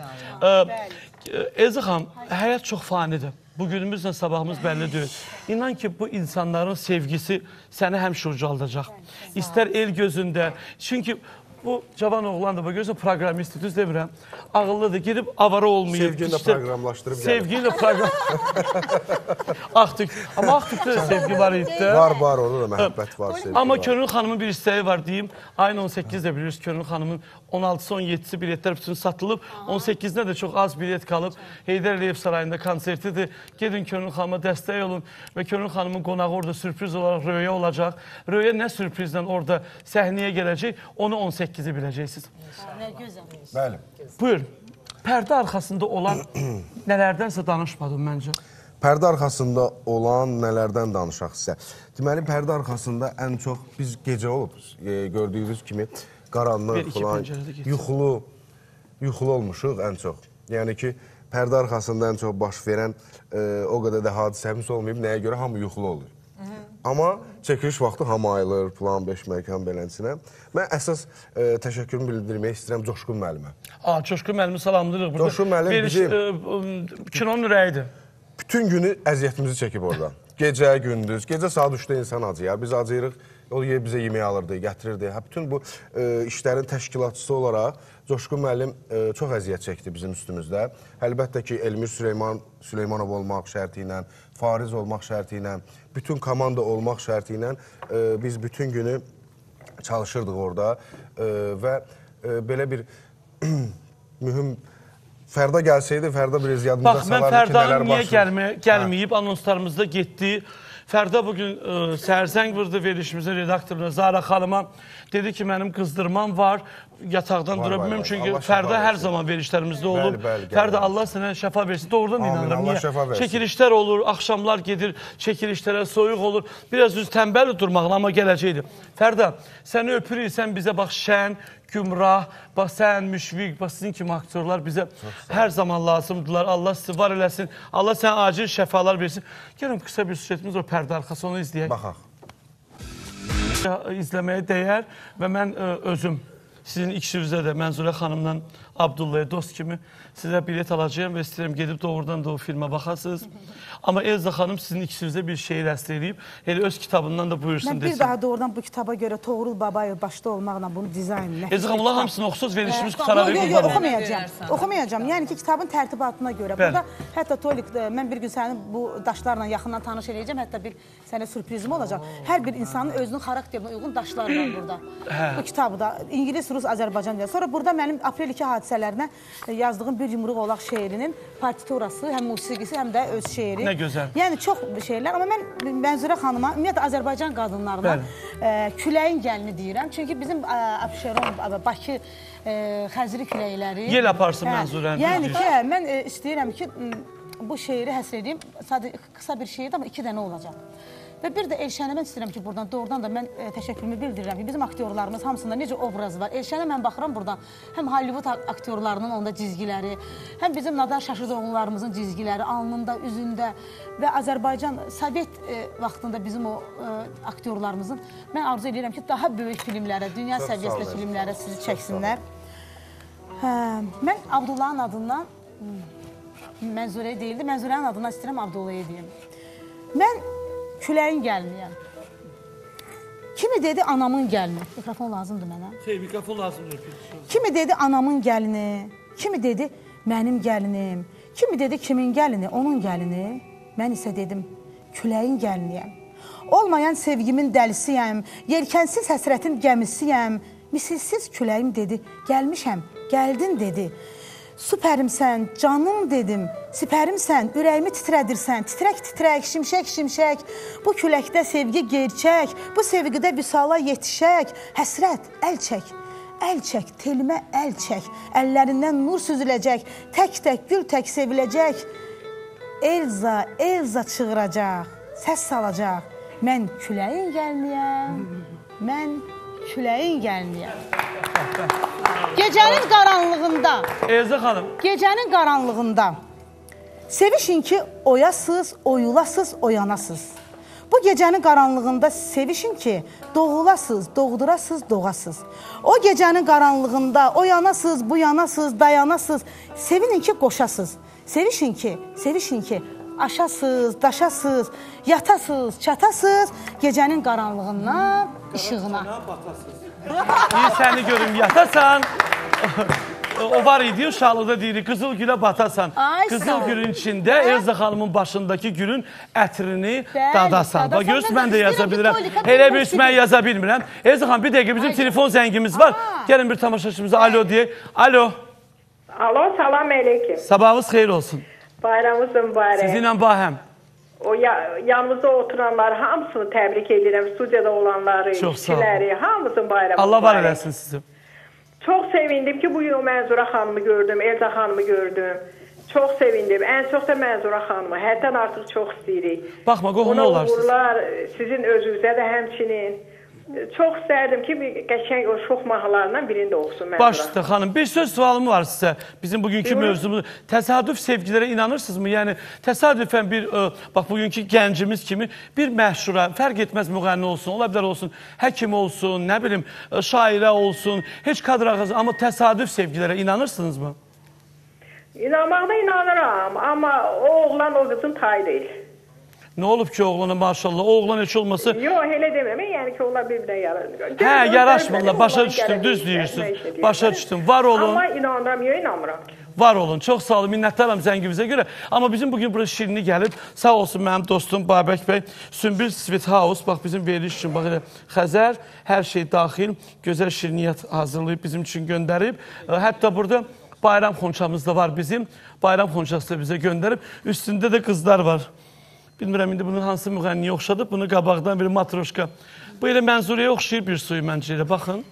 Elza xanım, həyat çox fanidir, bugünümüzlə sabahımız bəlli deyil. İnan ki, bu insanların sevgisi səni həmişə ucaldacaq. İstər el gözündə, çünkü bu cavan oğlan da, görürsün, proqramist, düz demirəm, ağıllıdır, girib avara olmayıb. Sevgiyle proqramlaşdırıb. Sevgiyle proqramlaşdırıb. Ağ Tük. Amma Ağ Tükdə də sevgi var idi. Var, var, orada da məhəbbət var, sevgi var. Amma Könül xanımın bir istəyi var, deyim. Ayın on səkkizində bilirsiniz, Könül xanımın on altısı on yeddisi biletlər bütün satılıb, on səkkizində də çox az bilet qalıb. Heydər Əliyev sarayında konsertidir. Gedin Könül xanıma dəstək olun və Könül xanımın qonağı orada sürpriz olaraq Röya olacaq. Röya nə sürprizlə orada səhnəyə gələcək, onu on səkkizi biləcəksiniz. Bəli. Buyur, pərdə arxasında olan nələrdənsə danışmadım məncə. Pərdə arxasında olan nələrdən danışaq sizə. Deməli, pərdə arxasında ən çox biz gecə olub, gördüyünüz kimi qaranlıq falan, yuxulu, yuxulu olmuşuq ən çox. Yəni ki, pərdə arxasında ən çox baş verən o qədər də hadisəmiz olmayıb, nəyə görə hamı yuxulu olur. Amma çəkiliş vaxtı hamı ayılır, plan beş məkan belənsinə. Mən əsas təşəkkürümü bildirmək istəyirəm Coşkun Məlumə. Coşkun Məlumu salamlayırıq burada. Coşkun Məlum bizim... Kinonun ürəyidir. Bütün günü əziyyətimizi çəkib oradan. Gecə, gündüz. Gecə saat üçdə insan acıyar. Biz acıyırıq. O bizə yemək alırdı, gətirirdi. Bütün bu işlərin təşkilatçısı olaraq Coşkun müəllim çox əziyyət çəkdi bizim üstümüzdə. Əlbəttə ki, Elmir Süleymanov olmaq şərti ilə, Fariz olmaq şərti ilə, bütün komanda olmaq şərti ilə biz bütün günü çalışırdıq orada və belə bir mühüm... Fərda gəlsəydi, Fərda bir iz yadımıza salardı ki, nələr başlayır. Bax, mən Fərdanın niyə gəlməyib, anonslarımızda getdi. Fərda bugün sərzəng vurdu verilişimizin redaktoruna, Zara xanıma. Dedi ki, mənim qızdırmam var, yataqdan dura bilməm. Çünki Fərda hər zaman verilişlərimizdə olub. Fərda, Allah sənə şəfa versin. Doğrudan inanırım. Niyə? Çəkilişlər olur, axşamlar gedir, çəkilişlərə soyuq olur. Biraz üz tənbəli durmaqla, amma gələcəkdir. Fərda, səni öpürük, sən bizə bax, şən, Gümrah, bax sən, Müşrik, bax sizin kimi aktorlar bizə hər zaman lazımdırlar. Allah sizi var eləsin, Allah sənə acil şəfalar versin. Gəlin, qısa bir süretimiz var, pərdə arxası, onu izləyək. Baxaq. İzləməyə dəyər və mən özüm, sizin ikisizə də Mənzurə xanımla Abdullaya dost kimi sizə bilet alacağım və istəyirəm gedib doğrudan da o filmə baxasınız. Amma Elza xanım sizin ikisizə bir şey rəst edib, elə öz kitabından da buyursun desin. Mən bir daha doğrudan bu kitaba görə Toğrul Babayev başda olmaqla bunu dizayn edin. Elza xanım, hamısını oxusuz, verilişimiz qutara verir. Oxumayacam, oxumayacam. Yəni ki, kitabın tərtibatına görə. Burada hətta Tolik, mən bir gün səni bu daşlarla yaxından tanış edəcəm, hətta bir sənə sürprizim olacaq. Hər bir insanın özünün xarakterine uyğun daşlarla burada. Bu kitabı da İngiliz, Rus, Azərbaycan deyə. Sonra burada mənim aprel iki hadisələrinə yazdığım bir yumruq olaq şeirinin partiturası, həm musiqisi, həm də öz şeiri. Nə gözəl. Yəni, çox şeirlər. Amma mən Mənzurə xanıma, ümumiyyətlə, Azərbaycan qadınlarına küləyin gəlini deyirəm. Çünki bizim Abşeron, Bakı xəzri küləkləri... Yel aparsın Mənzurəni. Yəni ki, mən istəyirəm ki, bu şeiri həsr edeyim. Sadə qısa bir şeirdir, amma iki dənə olacaq. Və bir də Elşənə mən istəyirəm ki, buradan doğrudan da mən təşəkkürümü bildirirəm ki, bizim aktorlarımız hamısında necə obrazı var. Elşənə mən baxıram buradan, həm Hollywood aktorlarının onda cizgiləri, həm bizim Nadar Şaşırdoğlularımızın cizgiləri, alnında, üzündə və Azərbaycan, Sovet vaxtında bizim o aktorlarımızın, mən arzu edirəm ki, daha böyük filmlərə, dünya səviyyəsində filmlərə sizi çəksinlər. Mən Abdullahın adından, Mənzurə deyildi, Mənzurənin adından istəyirəm Abdullaya deyim. Mən... Küləyin gəlməyəm. Kimi dedi anamın gəlini? Mikrofon lazımdır mənə. Şey, mikrofon lazımdır. Kimi dedi anamın gəlini? Kimi dedi mənim gəlinim? Kimi dedi kimin gəlini? Onun gəlini? Mən isə dedim küləyin gəliniyəm. Olmayan sevgimin dəlisiyəm, yelkənsiz həsrətin gəmisiyəm. Misilsiz küləyim dedi, gəlmişəm, gəldin dedi. Süpərimsən, canım dedim, sipərimsən, ürəyimi titrədirsən, titrək-titrək, şimşək-şimşək. Bu küləkdə sevgi gerçək, bu sevgidə vüsala yetişək. Həsrət, əl çək, əl çək, telimə əl çək. Əllərindən nur süzüləcək, tək-tək, gül-tək seviləcək. Elza, Elza çığıracaq, səs salacaq. Mən küləyin gəlməyəm, mən küləyin gəlməyəm. Gecənin qaranlığında, Elza xanım, gecənin qaranlığında sevişin ki oyasız, oyulasız, oyanasız. Bu gecənin qaranlığında sevişin ki doğulasız, doğdurasız, doğasız. O gecənin qaranlığında oyanasız, buyanasız, dayanasız. Sevinin ki qoşasız, sevişin ki, sevişin ki aşasız, daşasız, yatasız, çatasız. Gecənin qaranlığından işığına. Bir səni görüm, yatasan, o var idi, uşaqlıqda deyirik, qızıl gülə batasan. Qızıl gülün içində Elza xanımın başındakı gülün ətrini dadasan. Bax, görürsün, mən də yaza bilirəm. Elə bilirsin, mən yaza bilmirəm. Elza xanım, bir dəqiqə, bizim telefon zəngimiz var. Gəlin bir tamaşaçımıza, alo deyək. Alo. Alo, salam əleyküm. Sabahınız xeyir olsun. Bayramınız mübarək. Sizinlə bahəm. Yanımızda oturanlar hamısını təbrik edirəm, studiyada olanları, işçiləri, hamısını bayramı. Allah var eləsin sizi. Çox sevindim ki, bu yıl Mənzurə xanımı gördüm, Elza xanımı gördüm. Çox sevindim, ən çox da Mənzurə xanımı, həddən artıq çox istəyirik. Baxma, qohuna olarsınız. Sizin özünüzə də həmçinin. Çox istərdim ki, qəşəng o şox mahalarından birində olsun. Başda xanım, bir söz sualım var sizə. Bizim bugünkü mövzumuz, təsadüf sevgilərə inanırsınızmı? Yəni, təsadüfən bir, bax, bugünkü gəncimiz kimi bir məşhura, fərq etməz müğənni olsun, ola bilər olsun, həkim olsun, nə bilim, şairə olsun, heç kadr ağızı, amma təsadüf sevgilərə inanırsınızmı? İnanmaqda inanıram, amma o oğlan o qızın tayı deyil. Nə olub ki oğlanı maşallah, oğlan heç olması... Yox, elə deməmək, yəni ki, onlar bir-birə yaraşmır. Hə, yaraşmırlar, başa düşdüm, düz deyirsin, başa düşdüm, var olun. Amma inanıram, yox, inanmıram. Var olun, çox sağ olun, minnətdaram zəngimizə görə. Amma bizim bugün burası şirini gəlib, sağ olsun mənim dostum Babək bəy, Sümbül Sweethouse, bax bizim veriliş üçün, bax elə Xəzər, hər şey daxil, gözəl şiriniyyət hazırlayıb, bizim üçün göndərib. Hətta burada bayram xonçamız da var bizim, bayram xonçası da bizə göndərib, üstündə də qızlar var. Bilmirəm, indi bunun hansı müğənniyə oxşadıb, bunu qabaqdan bir matroşka. Bu elə Mənzurəyə oxşayır bir suyu məncə ilə, baxın.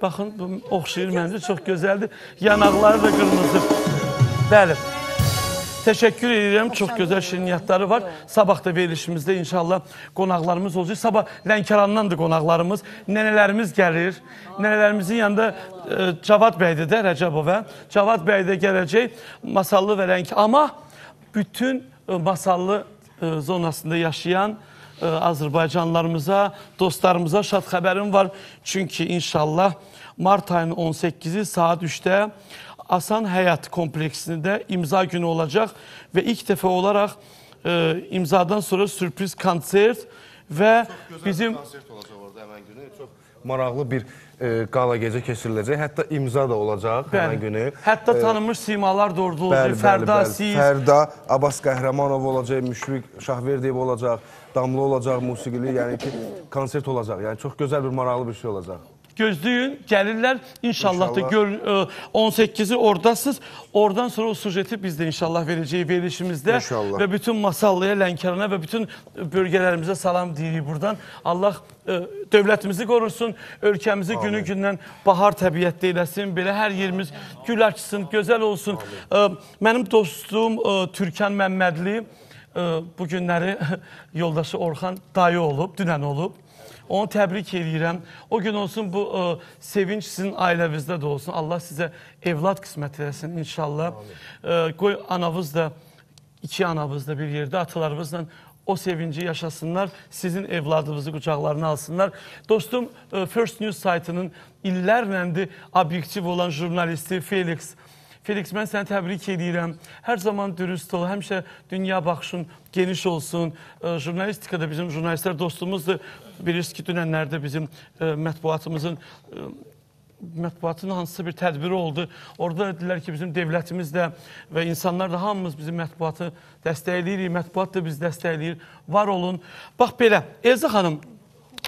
Baxın, bu oxşayır məncə, çox gözəldir. Yanaqları da qırmızı. Bəli. Təşəkkür edirəm, çox gözəl şirniyyatları var. Sabah da verilişimizdə inşallah qonaqlarımız olacaq. Sabah Lənkərandan da qonaqlarımız, nənələrimiz gəlir. Nənələrimizin yanında Cavad bəydə də, Rəcəbovə. Cavad bəydə gələcək, masallı və lənk. Amma bütün masallı zonasında yaşayan Azərbaycanlarımıza, dostlarımıza şad xəbərim var. Çünki inşallah mart ayının on səkkizi saat üçdə Asan Həyat kompleksində imza günü olacaq və ilk dəfə olaraq imzadan sonra sürpriz konsert və bizim... Çox gözəl konsert olacaq orada həmən günü, çox maraqlı bir qala gecə keçiriləcək, hətta imza da olacaq həmən günü. Hətta tanınmış simalar da orada olacaq, Fərda, Siz. Fərda, Abbas Qəhrəmanov olacaq, Müşrik, Şahverdiyev olacaq, Damlı olacaq, musiqili, yəni ki, konsert olacaq. Yəni, çox gözəl bir maraqlı bir şey olacaq. Gözləyin, gəlirlər, inşallah da on səkkizi oradasınız. Oradan sonra o sujeti biz də inşallah verəcəyik verilişimizdə və bütün Masallıya, Lənkərana və bütün bölgələrimizə salam deyirik buradan. Allah dövlətimizi qorursun, ölkəmizi günü-gündən bahar təbiətdə eləsin, belə hər yerimiz gül açsın, gözəl olsun. Mənim dostum Türkan Məmmədli bu günləri yoldaşı Orxan dayı olub, dünən olub. Onu təbrik edirəm. O gün olsun, bu sevinç sizin ailəvizdə də olsun. Allah sizə evlad qismət edəsin inşallah. Qoy anavız da, iki anavız da bir yerdə, atalarımızla o sevinci yaşasınlar. Sizin evladınızı qucaqlarına alsınlar. Dostum, First News saytının illərləndir obyektiv olan jurnalisti Felix. Felix, mən səni təbrik edirəm. Hər zaman dürüst ol, həmişə dünya baxışın geniş olsun. Jurnalistikada bizim jurnalistlər dostumuzdur. Bilirsiniz ki, dünənlərdə bizim mətbuatımızın mətbuatın hansısa bir tədbiri oldu. Orada dedilər ki, bizim devlətimiz də və insanlar da hamımız bizim mətbuatı dəstəkləyirik, mətbuat da biz dəstəkləyir. Var olun. Bax belə, Elza xanım,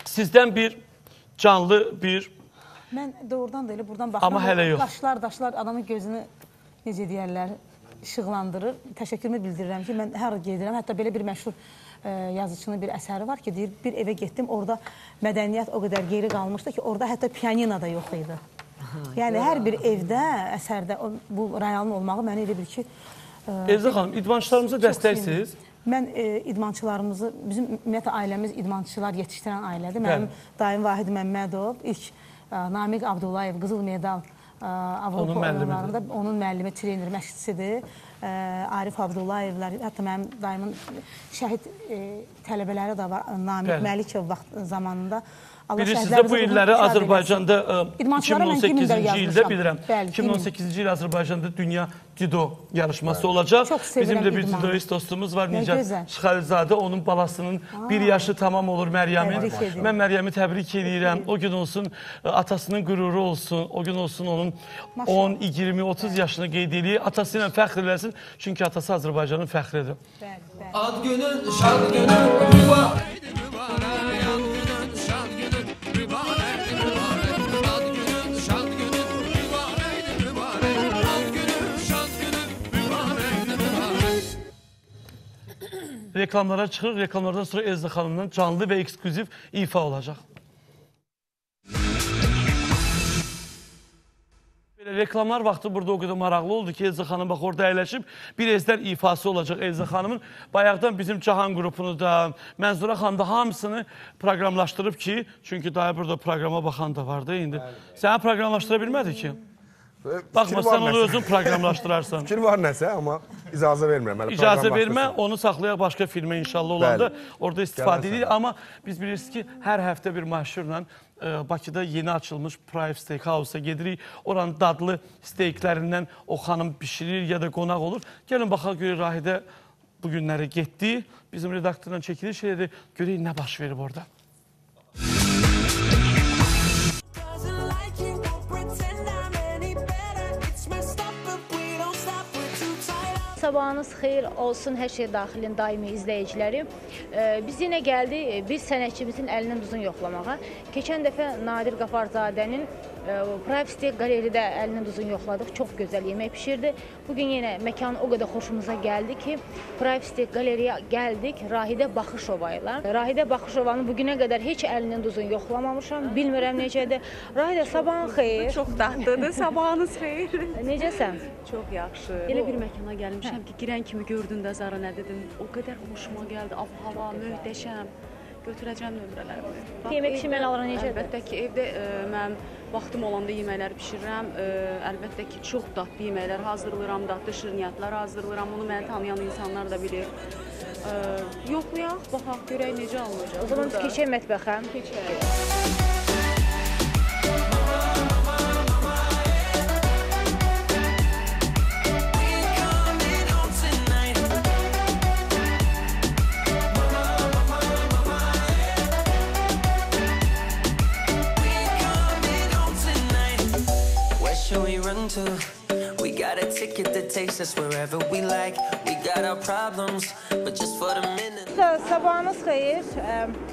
sizdən bir canlı bir... Mən doğrudan da elə buradan baxdım. Amma hələ yox. Daşlar, daşlar adamın gözünü, necə deyərlər, işıqlandırır. Təşəkkürümü bildirirəm ki, mən hər gedirəm. Hətta belə bir məşhur yazıçının bir əsəri var ki, deyir, bir evə getdim, orada mədəniyyət o qədər geri qalmışdı ki, orada hətta piyanina da yox idi. Yəni, hər bir evdə, əsərdə bu rayonun olmağı mənə elə bil ki... Elza xanım, idmançılarımıza dəstəksiniz. Mən idmançılarımızı, bizim ümumiyyətlə ailəmiz idmançılar yetişdirən ailədir. Mənim daim Vahid Məmmədov, ilk Namiq Abdullayev, Qızıl Medal Avropa oyunlarında onun müəllimi, treneri, məşqçisidir. Arif Abdullayevlər, hətta mənim daimin şəhid tələbələri də var, Namiq Məlikov zamanında. Bilirsiniz də bu illəri Azərbaycanda iki min on səkkizinci ildə bilirəm. iki min on səkkizinci il Azərbaycanda dünya Dido yarışması olacaq. Bizim də bir didoist dostumuz var, Nicat Şıxalizadə, onun balasının bir yaşı tamam olur Məryəmin. Mən Məryəmi təbrik edirəm. O gün olsun atasının qüruru olsun, o gün olsun onun on, iyirmi, otuz yaşını qeyd eləyir. Atası ilə fəxr eləsin, çünki atası Azərbaycanın fəxridir. Ad günün, şad günün, mübarək, mübarək. Reklamlara çıxırıq. Reklamlardan sonra Elza xanımdan canlı və eksklüziv ifa olacaq. Reklamlar vaxtı burada o qədər maraqlı oldu ki, Elza xanım bax orada əyləşib bir ezdən ifası olacaq. Elza xanımın bayaqdan bizim Cahan qrupunu da, Mənzurə xanım da hamısını proqramlaşdırıb ki, çünki daha burada proqrama baxan da vardı. İndi səni proqramlaşdıra bilmədi ki? Baxma, sən onu özün proqramlaşdırarsan. Fikir var nəsə, amma icazə vermirəm. İcazə vermə, onu saxlayaq başqa filmə inşallah olanda orada istifadə edilir. Amma biz bilirsiniz ki, hər həftə bir məşhurla Bakıda yeni açılmış Pravistik House-a gedirik. Oranın dadlı steyklərindən o xanım pişirir ya da qonaq olur. Gəlin, baxaq, görək, Rahidə bu günlərə getdi. Bizim redaktorla çəkilir şeydir. Görək, nə baş verib orada. Sabahınız xeyir olsun, hər şey daxilin daimi izləyiciləri. Biz yenə gəldik bir sənətçimizin əlinin duzunu yoxlamağa. Keçən dəfə Nadir Qafarzadənin Pravistik qaleriyada əlinin duzunu yoxladıq, çox gözəl yemək pişirdi. Bugün yenə məkan o qədər xoşumuza gəldi ki, Pravistik qaleriyaya gəldik Rahide Baxışova ilə. Rahide Baxışovanın bugünə qədər heç əlinin duzunu yoxlamamışam, bilmirəm necədir. Rahidə, sabahın xeyir. Çox tatlıdır, sabahınız xeyir. Necəsən? Çox yaxşı. Elə bir məkana gəlmişəm. Ki, girən kimi gördün də Zara nə dedim, o qədər xoşuma gəldi, hava, möhtəşəm, götürəcəm nömrələrimi. Yemək pişirmən alara necədir? Əlbəttə ki, evdə mən vaxtım olanda yeməklər pişirirəm, əlbəttə ki, çox dadlı yeməklər hazırlayıram, dadlı şirniyyatlar hazırlayıram, onu məni tanıyan insanlar da bilir. Yoxlayaq, baxaq, görək necə alınacaq. O zaman keçək mətbəxəm. Keçək. We got a ticket that takes us wherever we like. We got our problems, but just for the minute. Sabahınız xeyir.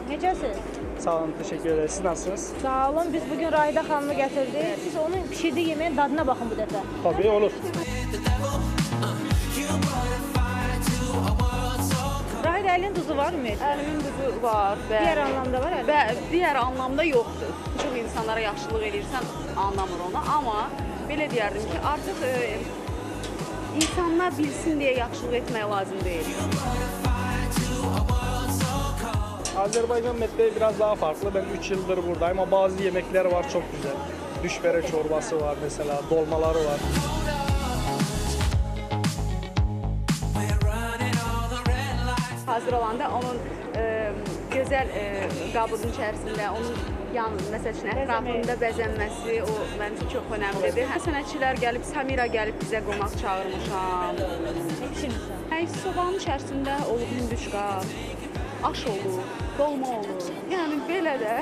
Necəsiniz? Sağ olun, təşəkkür edəyiz. Siz nasılsınız? Sağ olun, biz bugün Rahidə xanımı gətirdik. Siz onun pişirdiyi yeməyin dadına baxın bu dəfə. Tabii, olur. Rahidə, əlin duzu varmı? Əlimin duzu var. Digər anlamda var əlin? Digər anlamda yoxdur. Çox insanlara yaxşılıq edirsən, anlamır onu, amma belə deyərdim ki, artıq insanlar bilsin deyə yaxşılıq etmək lazım deyil. Azərbaycan mətbəyi biraz daha farklı. Mən üç ildir buradayım, amma bazı yeməklər var, çox güzəl. Düşbərə çorbası var, məsələ, dolmaları var. Hazır olanda onun gözəl qabının içərisində, onun məsəl üçün, ətrafında bəzənməsi, o mənim üçün çox önəmlidir. Sənətçilər gəlib, Samira gəlib bizə qonaq çağırmışam. Nə pişirmişəm? Həyisi sobanın içərisində olub hündüşqa, aş olub, dolma olub. Yəni, belə də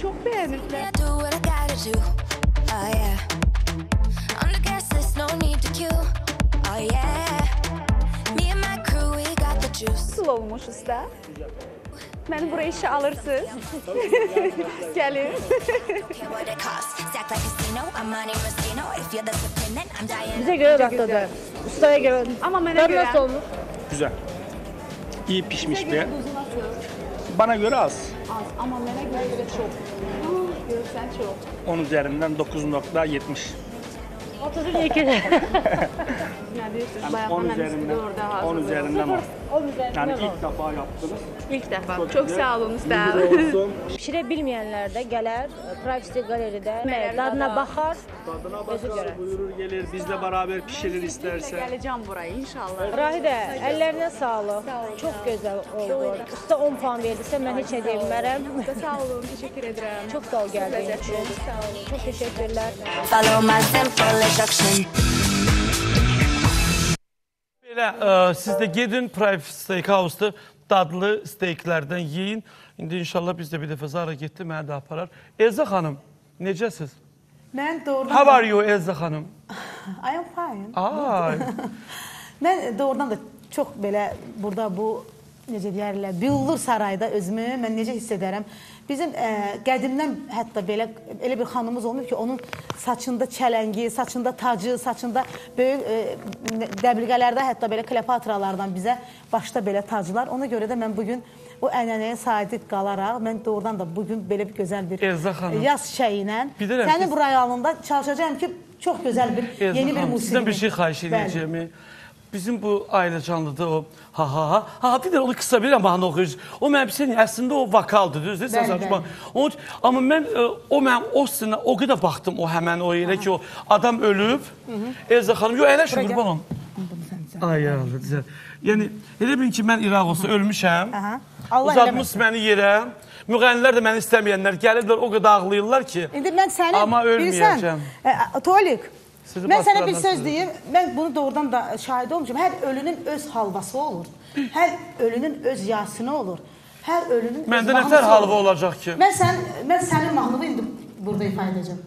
çox bəyənirlər. Nasıl olmuş usta? Mən buraya işe alırsınız. Gelin. Bize göre rahatladı. Ustaya göre. Ama mənə göre. Nasıl olmuş? Güzel. İyi pişmiş bir. Bana göre az. Az ama mənə göre çok. Görürsen çok. on üzerinden dokuz nokta yetmiş. otuz iki. Yani on üzerinden, on üzerinden var. Yani ilk defa yaptınız. İlk defa. Çok, çok sağ olun usta. Pişirə bilməyənlər də gələr, Pravistik galeridə dadına baxar. Dadına baxar, buyurur gəlir, bizlə beraber pişirir istərsə. Gələcəm buraya inşallah. Rahide, əllərinə sağlıq. Çok gözəl oldu. Usta on puan verdisə mən heç nə deyə bilmərəm. Sağ olun, teşekkür edirəm. Çok sağ ol gəldiyiniz üçün. Çok teşekkürler. Belə, siz də gedin, Private Steakhouse'da dadlı steaklərdən yiyin. İndi inşallah biz də bir dəfə Zara getdi, mənə də aparar. Elza xanım, necəsiz? Mən doğrudan... How are you, Elza xanım? I am fine. Ay. Mən doğrudan da çox belə burada bu, necə deyərlər, büllur sarayda özümü, mən necə hiss edərəm? Bizim e, qədimdən hətta belə elə bir xanımız olmuyor ki, onun saçında çələngi, saçında tacı, saçında böyük e, dəbilqələrdə hətta belə klepatralardan bizə başda belə taclar. Ona görə də mən bugün bu ənənəyə sadiq qalaraq, mən doğrudan da bugün belə bir gözəl bir Elza xanım, yaz çiçəyilə sənin siz... bu rayonunda çalışacağım ki, çox gözəl bir Elza yeni xanım, bir musiqi. Sizdən bir şey xahiş edəcəmi? Bizim bu aile canlıda o ha ha ha ha bir de onu kısa bir ama okuyuz. O benim senin aslında o vakaldı düz değil mi? Ama ben o ben o sene o kadar baktım o hemen o yere ki o adam ölüp Elza Hanım yo öyle şu kurban ol. Ay ya güzel. Yani hele bir ki ben İraq olsa ölmüşəm. Uzatmış beni yere. Müğənilər de beni istemeyenler gelirler o kadar ağlayırlar ki. Ama ölmeyeceğim. Tolik. Mən sənə bir söz deyim, mən bunu doğrudan da şahid olmuşum. Hər ölünün öz halvası olur, hər ölünün öz yasını olur, hər ölünün mən öz mahlusu olur. Məndə nətər halva olacaq ki? Mən, sən, mən sənin mahlubu indi burada ifadə edəcəm.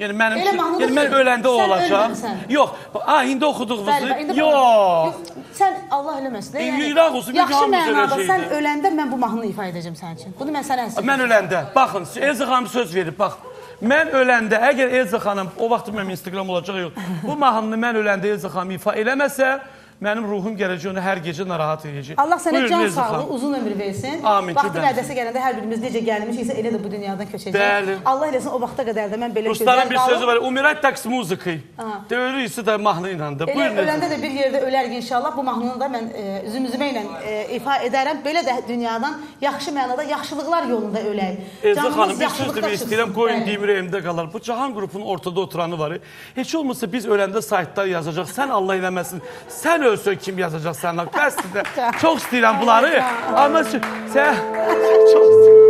Yəni mənim, yəni mən öləndə o olacaq. Yox, ha, indi oxuduğunuzu, yox. Sən Allah eləməsin. İraq olsun, bir yaxşı mənada sən öləndə mən bu mahnını ifadə edəcəm sənin üçün. Bunu mən sənə əsr. Mən öləndə, baxın, Elza xanım söz verib, bax. Mən öləndə, əgər Elza xanım, o vaxt mənim Instagram olacaq yox, bu mahnını mən öləndə Elza xanım ifa eləməsə, mənim ruhum gələcək, onu hər gecə narahat edəcək. Allah sənə can sağlığı, uzun ömür versin. Amin. Vaxtı vədəsi gələndə hər birimiz necə gəlmişiksə, elə də bu dünyadan köçəcək. Allah eləsin, o vaxta qədər də mən belə gözlər qalıb. Rusların bir sözü var, umirət təks muziki. Döyürüyüsü də mahnı inandı. Öləndə də bir yerdə ölərgi inşallah, bu mahnını da mən üzümüzümə ilə ifa edərəm. Belə də dünyadan yaxşı mənada, yaxşılıqlar yolunda öləyim. Elza xanım, bir söz demək istəyirəm, qoyun demir evimdə qalar. Bu Cahan qrupunun ortada oturanı var. Heç olmasa biz öləndə saytlar yazacaq, sən Allah eləməsin, sən öl söz kim yazacaq səninlə? Bəsdir də çox istəyirəm bunları. Amma sən çox istəyirəm.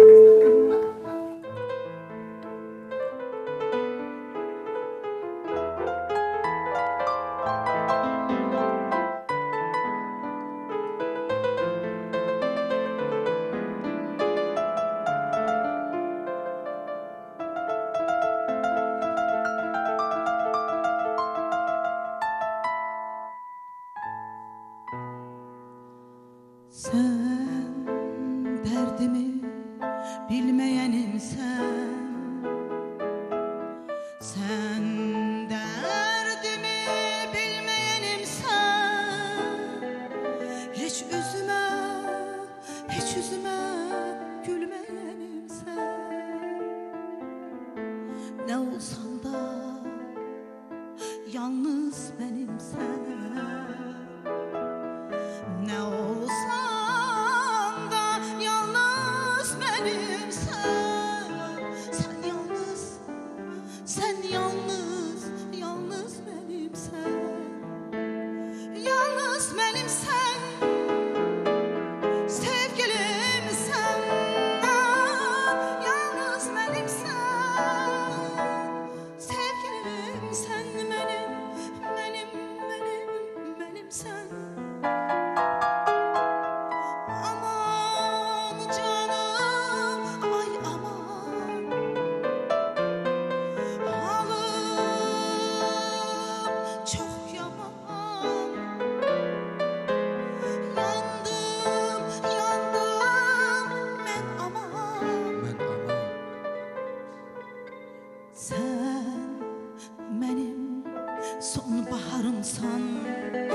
sonbaharımsan,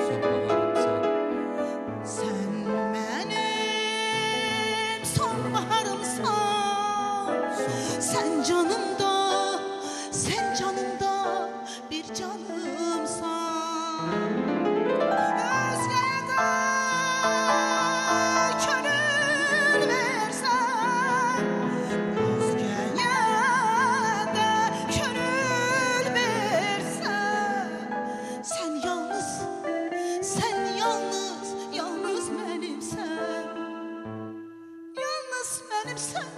sonbaharımsan. Sən mənim sonbaharımsan, sonbaharımsan. Sən canımda, sən canımda bir canımsan. Özgəyə də könül versən, özgəyə də könül versən. Sən yalnız, sən yalnız, yalnız mənimsən. Yalnız mənimsən.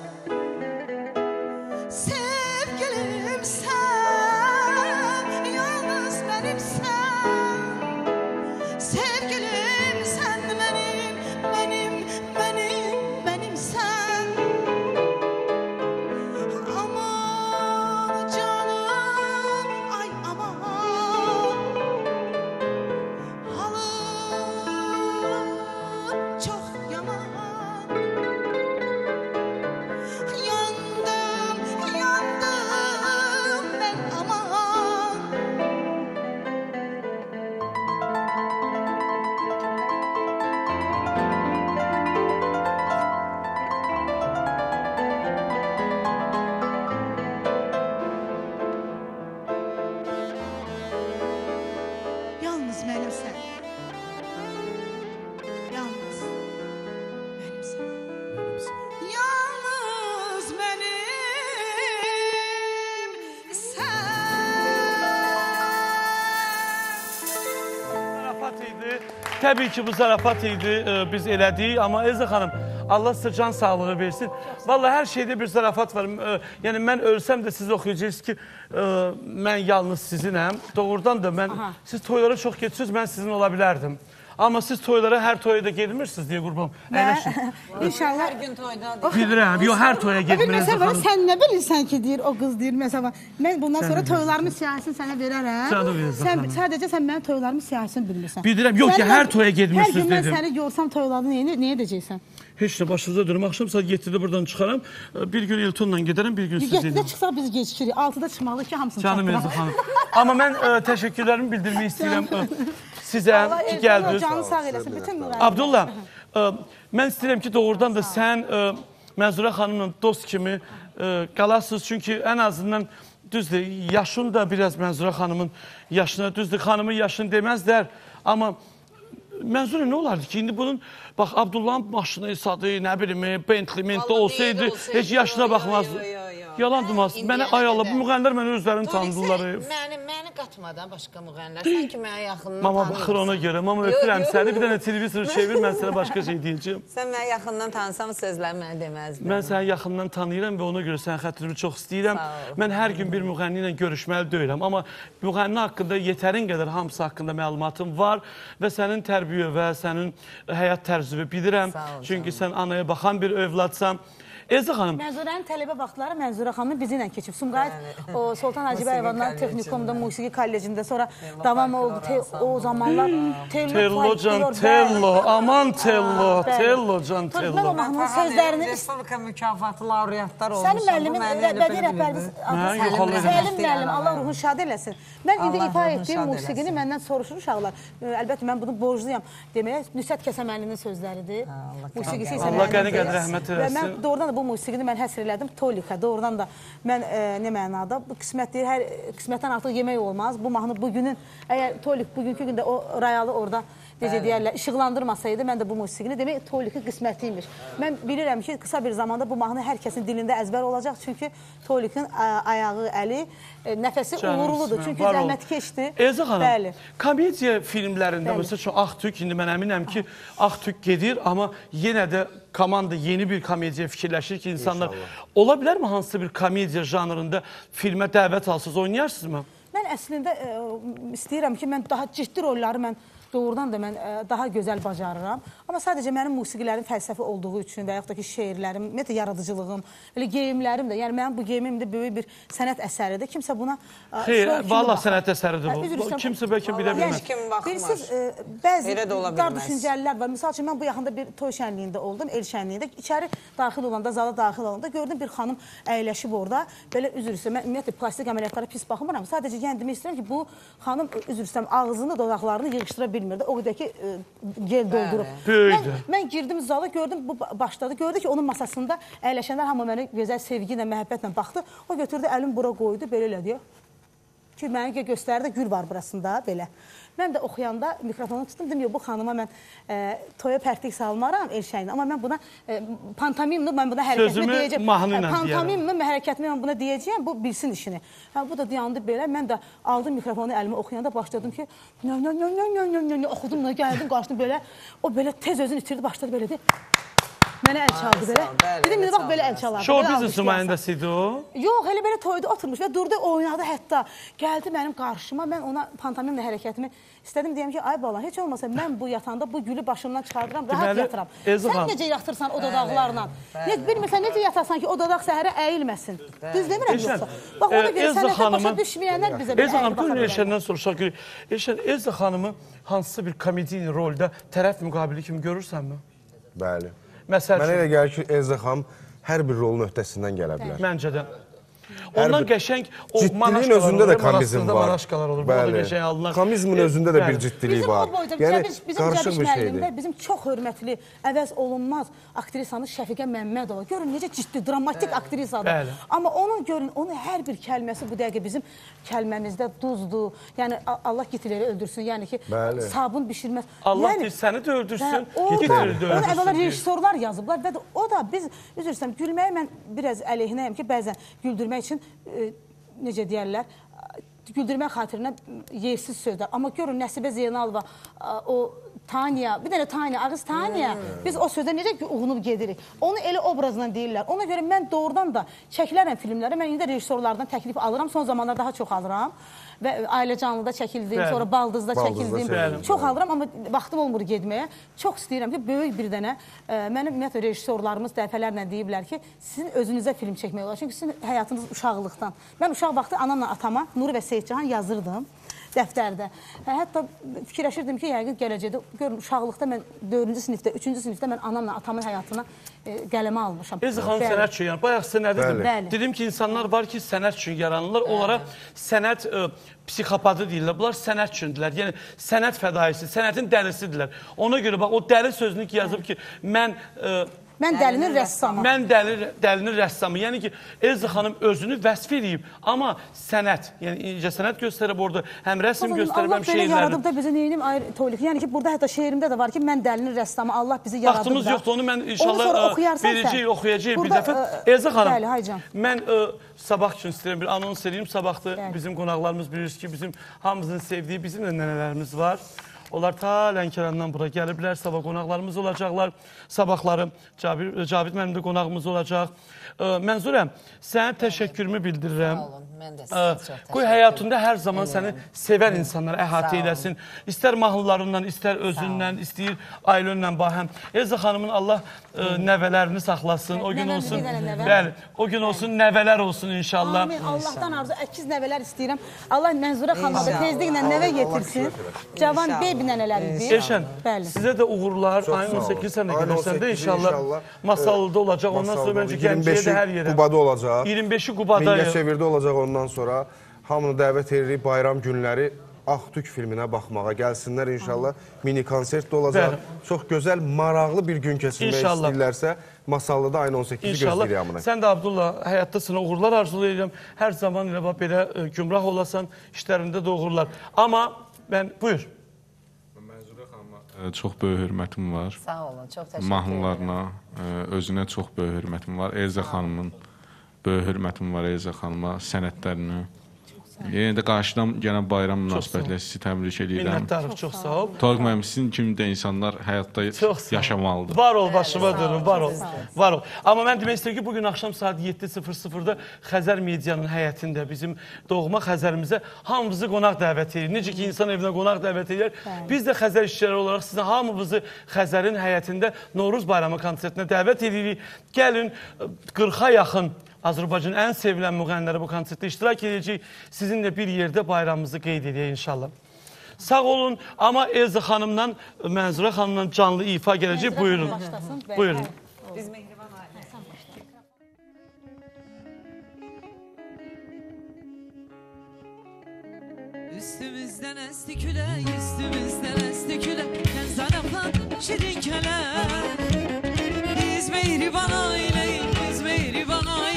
Təbii ki, bu zarafat idi, biz elədik. Amma Elza xanım, Allah sizə can sağlığı versin. Vallahi hər şeydə bir zarafat var. Yəni, mən ölsəm də siz oxuyacaqsınız ki, mən yalnız sizinəm. Doğrudan da mən, siz toylara çox gedirsiniz, mən sizin ola bilərdim. Amma siz toylara hər toya da gedmirsiniz deyə qurbanım. İnşallah hər gün toydadır. Bilirəm, yox, hər toya gedmir Elza xanım. Sən nə bilirsən ki, deyir, o qız deyir, məsələn, mən bundan sonra toylarımın siyasını sənə verərəm. Sadəcə sən mənim toylarımın siyasını bilmirsən. Bilirəm, yox ki, hər toya gedmirsiniz dedim. Hər gün mən səni görsəm toylarını, neyə edəcəksən? Heç də başınıza dönüm, axşam saat yeddidə buradan çıxaram, bir gün Eltonla gedərəm, bir gün siz deyiləm. yeddidə çıxsaq biz gecikirik, altıda çıxmalı ki, hamısını çatdıram. Amma mən təşəkkürlərimi bildirmək istəyirəm sizə ki, gəldiniz. Canı sağ eləsin, bütün müqayət. Abdullah, mən istəyirəm ki, doğrudan da sən Mənzurə xanımla dost kimi qalasınız, çünki ən azından düzdür, yaşın da biraz Mənzurə xanımın yaşına, düzdür, xanımın yaşını deməzlər, amma Mənzurə nə olardı ki, indi bunun, bax, Abdullahın maşını sadı, nə bilimi, Bentley-Mentli olsaydı, heç yaşına baxmazdı. Yalandırmaz, mənə ayalı, bu müğənlər mənə özlərini tanıdırlar. Məni qatmadan başqa müğənlər, sən ki, mənə yaxından tanıdırsın. Mama, baxır ona görə, mama, öpürəm səni, bir dənə televizor çevir, mən sənə başqa şey deyəcəm. Sən mənə yaxından tanısam, sözlər mənə deməzdir. Mən səni yaxından tanıyıram və ona görə sənə xətrimi çox istəyirəm. Mən hər gün bir müğənni ilə görüşməli deyiləm, amma müğənni haqqında yetərin qədər hamısı haqqında məlumatım var və sənin tərbiyə və sənin həyat tərzivi bilirəm, çünki sən anaya baxan bir övladsan. Elza xanım... Mənzurənin tələbə vaxtları Mənzurə xanımın bizi ilə keçib. Sumqayıt Soltan Hacıbayevanın texnikumda, Müşrik kollecində, sonra davam oldu. O zamanlar... Tello can tello, aman tello, tello can tello. Mən o mahnının sözlərini... Respublika mükafatı laureatlar olmuşam. Səlim müəllimin bədii rəhbərimiz... Səlim müəllim, Allah ruhunu şad eləsin. Mən indi ifa etdiyim musiqini məndən soruşur uşaqlar. Əlbəttə, mən bunu borcluyam deməyə. Nüsət Kəsəməlinin sözləridir. Musiqisi bu musiqini mən həsr elədim Tolikə. Doğrudan da mən nə mənada, bu qismət deyir, hər qismətdən artıq yemək olmaz. Bu mahnı bugünün, əgər Tolik bugünkü gündə o rayalı orada, necə deyərlər, işıqlandırmasaydı, mən də bu musiqini demək Tolikin qismətiymiş. Mən bilirəm ki, qısa bir zamanda bu mahnı hər kəsin dilində əzbər olacaq, çünki Tolikin ayağı, əli, nəfəsi uğurludur, çünki zəhmət keçdi. Elza xanım, komediya filmlərində, məsəl üçün Ağ Tük, indi mən əminəm ki, Ağ Tük gedir, amma yenə də komanda yeni bir komediya fikirləşir ki, insanlar... Ola bilərmi hansısa bir komediya janrında filmə dəvət alsınız, oynayarsınız mı? Mən əslində istəyirəm ki, mən daha ciddi rolları mən doğrudan da mən daha gözəl bacarıram. Amma sadəcə mənim musiqilərim fəlsəfi olduğu üçün və yaxud da ki, şeirlərim, ümumiyyətlə, yaradıcılığım, elə geyimlərim də, yəni mənim bu geyimim də böyük bir sənət əsəridir. Kimsə buna... Xeyr, valla sənət əsəridir bu. Kimsə bəlkə bilə bilməz. Heç kim baxmaz. Bəzi dar düşüncəlilər var. Misal üçün, mən bu yaxında bir toy şənliyində oldum, el şənliyində. İçəri daxil olanda, zala daxil olanda gördüm bir xanım əyləşib orada. Belə üzr istəyirəm, mən ümumiyyətlə, plastik əməliyyatlara pis baxmıram. Sadəcə yəni demək istəyirəm ki, bu xanım üzr istəyirəm, ağzını, dodaqlarını yığışdıra bilmirdi. O qədər ki, gel doldurub. Mən girdim zala, gördüm, bu başladı. Gördü ki, onun masasında əyləşənlər hamı mənə gözəl sevgi ilə, məhəbbətlə baxdı. O götürdü, əlim bura qoydu, belə elə deyə. Ki, mənə göstərdi, gül var burasında, belə. Mən də oxuyanda mikrofonu tutdum, dedim, bu xanıma mən toya pərtlik salmaram el şəyinə, amma mən buna pantomimlə, mən buna hərəkətimi deyəcəm. Sözümü mahnı ilə deyərəm. Pantomimlə, hərəkətimi mən buna deyəcəyəm, bu bilsin işini. Bu da dayandı belə, mən də aldım mikrofonu əlimə oxuyanda, başladım ki, oxudum, gəldim, qarşıdım belə. O belə tez özünü itirdi, başladı belə deyib. Mənə əl çaldı belə. Dedim, bax, belə əl çalardı. Şov biznes nümayəndəsidir o? Yox, elə belə toyda oturmuş və durdu, oynadı hətta. Gəldi mənim qarşıma, mən ona pantomimlə hərəkətimi istədim. Deyəm ki, ay bala, heç olmasa mən bu yatanda bu gülü başımdan çıxardıram, rahat yatıram. Sən necə yatırsan o dodaqlarla? Bilmirsən, necə yatarsan ki, o dodaq səhərə əyilməsin. Düz demirəm yoxsa? Bax, ona görə sənətə başa düşməyənlər bizə bir əyil baxarlar. Mən elə gəlir ki, Elza xanım hər bir rolun öhdəsindən gələ bilər. Məncə də. Ondan qəşəng... Ciddiliyin özündə də komizm var. Komizmin özündə də bir ciddiliyi var. Bizim Cəbiş müəllimdə bizim çox hörmətli, əvəz olunmaz aktrisanı Şəfiqə Məmmədova. Görün, necə ciddi, dramatik aktrisadır. Amma onun, görün, onun hər bir kəlməsi bu dəqiqə bizim kəlməmizdə duzdur. Yəni, Allah gitiləri öldürsün, yəni ki, sabun bişirməz. Allah səni də öldürsün, gitiləri də öldürsün. Onu əvvəla rejissorlar yazıblar və o da biz, üzr istəyirəm, gülməyi mən biraz əleyhinəyəm ki, bəzən güldürmək için, necə deyərlər, güldürmək xatirinə yersiz sözlər. Amma görün, Nəsibə Zeynalova, o Taniya, bir dənə Taniya, ağız Taniya, biz o sözdə necə uğunub gedirik? Onu elə obrazından deyirlər. Ona görə mən doğrudan da çəkilərəm filmlərə, mən indi də rejissorlardan təklif alıram, son zamanlar daha çox alıram. Və ailə canlıda çəkildim, sonra baldızda çəkildim. Çox alıram, amma vaxtım olmur gedməyə. Çox istəyirəm ki, böyük bir dənə, mənim ümumiyyətlə, rejissorlarımız dəfələrlə deyiblər ki, sizin özünüzə film çəkmək olar. Çünki sizin həyatınız uşaqlıqdan. Mən uşaq vaxtı anamla atama, Nur və Seyidcahan yazırdım dəftərdə. Hətta fikirləşirdim ki, yəqin gələcəkdə, görün, uşaqlıqda mən dördüncü sinifdə, üçüncü sinifdə mən anamla atamın həyatına qələmə almışam. Elza xanım sənət üçün, yəni, bayaq sizə nə dedim? Dedim ki, insanlar var ki, sənət üçün yaranırlar, onlara sənət psixopadı deyirlər, bunlar sənət üçündürlər, yəni sənət fədaisi, sənətin dəlisidirlər. Ona görə, bax, o dəli sözünü ki, yazıb ki, mən... Mən dəlinin rəssamı. Mən dəlinin rəssamı. Yəni ki, Elza xanım özünü vəsf edib, amma sənət, yəni incə sənət göstərib orada, həm rəsm göstərib, həm şeirlərini. Allah belə yaradıb da bizi neyinim, Tolik. Yəni ki, burada hətta şeirimdə də var ki, mən dəlinin rəssamı, Allah bizi yaradıb da. Vaxtımız yoxdur, onu mən inşallah verəcəyik, oxuyacaq bir dəfə. Elza xanım, mən sabah üçün istəyirəm, bir anons edeyim. Sabahda bizim qonaqlarımız bilirik ki, bizim hamımızın sevdiyi bizim də nənələrimiz var. Onlar ta Lənkərandan bura gəliblər, sabah qonaqlarımız olacaqlar, sabahları Cavid mənim də qonağımız olacaq. Mənzurə, sənə təşəkkürümü bildirirəm. Sağ olun, mən də sizə çox təşəkkür. Qoy həyatında hər zaman səni sevən insanlara əhatə eləsin. İstər mahnılarından, istər özündən, istəyir ailənlə bahəm. Elza xanımın Allah nəvələrini saxlasın, o gün olsun. Bəli, o gün olsun, nəvələr olsun inşallah. Amin, Allahdan arzu, əkiz nəvələr istəyirəm. Allah Mənzurə xanıma da tezliklə nəvə getirsin. Cavan bey Elşən, sizə də uğurlar, ayın on səkkiz sənə gəlirsən də inşallah Masallıda olacaq, ondan sonra məncə Gəncəyə də hər yerə. iyirmi beşi Qubada olacaq, Mingəçevirdə olacaq, ondan sonra hamını dəvət edirik bayram günləri Ağ Tük filminə baxmağa gəlsinlər inşallah, mini konsert də olacaq, çox gözəl, maraqlı bir gün keçirmək istəyirlərsə, Masallıda ayın on səkkizi gözləyirik amına. Sən də Abdullah, həyatda sənə uğurlar arzulayacam, hər zaman ilə belə gümrah olasan, işlərində də uğurlar. Amma mən, buyur. Çox böyük hörmətim var. Sağ olun, çox təşəkkür ederim. Mahnılarına, özünə çox böyük hörmətim var. Elza xanımın böyük hörmətim var Elza xanıma, sənətlərinə. Yenə də qarşıdan gələn bayram münasibətilə sizi təbrik edirəm. Minnətdarıq, çox sağ ol. Tolik müəllim, sizin kimi də insanlar həyatda yaşamalıdır. Var ol, başıma dönün, var ol. Var ol. Amma mən demək istəyirəm ki, bugün axşam saat yeddi sıfır sıfırda Xəzər Medianın həyətində bizim doğma Xəzərimizə hamımızı qonaq dəvət edir. Necə ki, insan evinə qonaq dəvət edir. Biz də Xəzər işçiləri olaraq sizin hamımızı Xəzərin həyətində Novruz bayramı konsertinə dəvət edirik. Gəlin, qırxa yaxın Azərbaycanın ən sevilən müğənniləri bu konsertdə iştirak edəcək. Sizinlə bir yerdə bayramımızı qeyd edək inşallah. Sağ olun, amma Elza xanımdan, Mənzurə xanımdan canlı ifa gələcək. Buyurun. Buyurun. Biz mehriban ailəsən başlayalım. Üstümüzdən əsti külə, üstümüzdən əsti külə, mən zarafan şirin kələ. Biz mehriban ailəyik, biz mehriban ailəyik.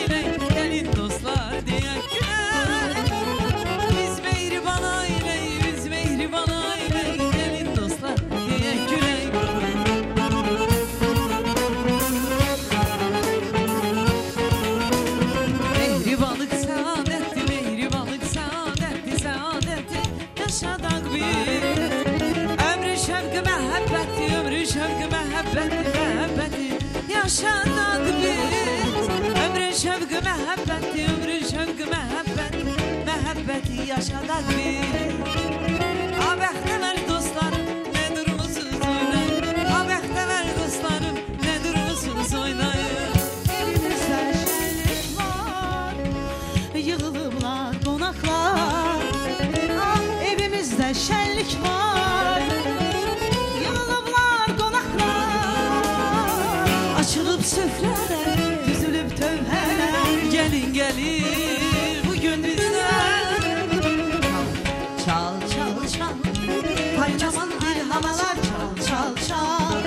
Yaşanak biz ömrün şövqü məhəbbəti, ömrün şövqü məhəbbəti, məhəbbəti yaşanak biz. Abəxtəvər dostlarım, nə durmusunuz oynayın, abəxtəvər dostlarım, nə durmusunuz oynayın. Elimizdə şənlik var, yığılıblar qonaqlar, evimizdə şənlik var. Süfrələr, düzülüb tövhələr, gəlin gəlir bugün bizlər. Çal, çal, çal, paylaman bir havalar, çal, çal, çal,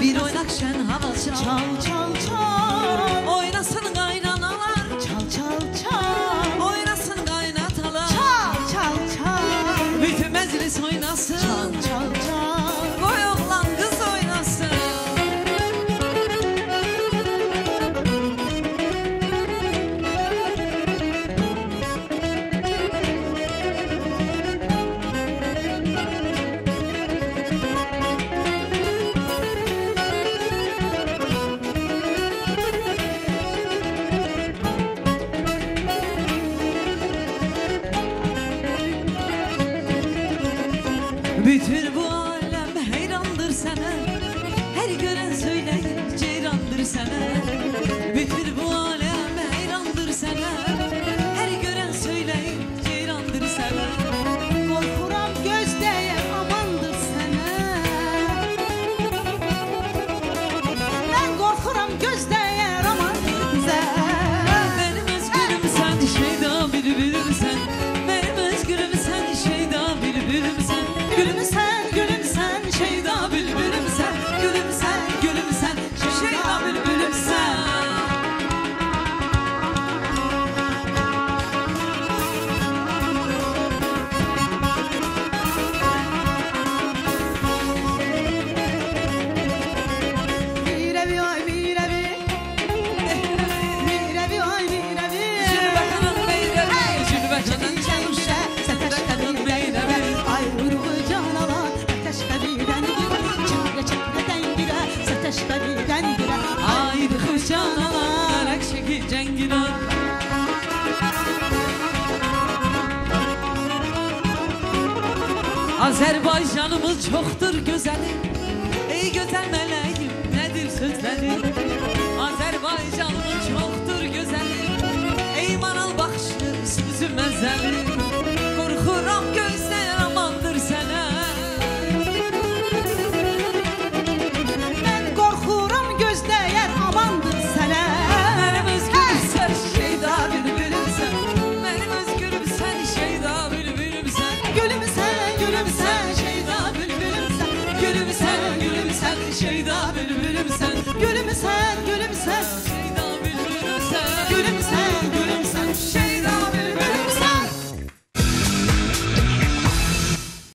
bir oynaq şən hava, çal, çal, çal, oynasın qaynanalar, çal, çal, çal, oynasın qaynatalar, çal, çal, çal, bütün məclis oynasın, çal, çal, çal, qoy oğlan qız oynasın. Azərbaycanımız çoxdur gözəlim, ey gözəl mələyim, nədir sözlərim? Azərbaycanımız çoxdur gözəlim, ey maral baxışlı, sözü məzəlim. Qorxuram gözlər amandır sənə. Mən qorxuram gözlər amandır sənə. Mənim özgürüm sən şeyda bülbülüm sən. Mənim özgürüm sən şeyda bülbülüm sən. Gülüm sən, gülüm sən, şeyda bülbülüm sən. Gülüm sən, gülüm sən, şeyda bülbülüm sən. Gülüm sən, gülüm sən, şeyda bülbülüm sən. Gülüm sən, gülüm sən, şeyda bülbülüm sən.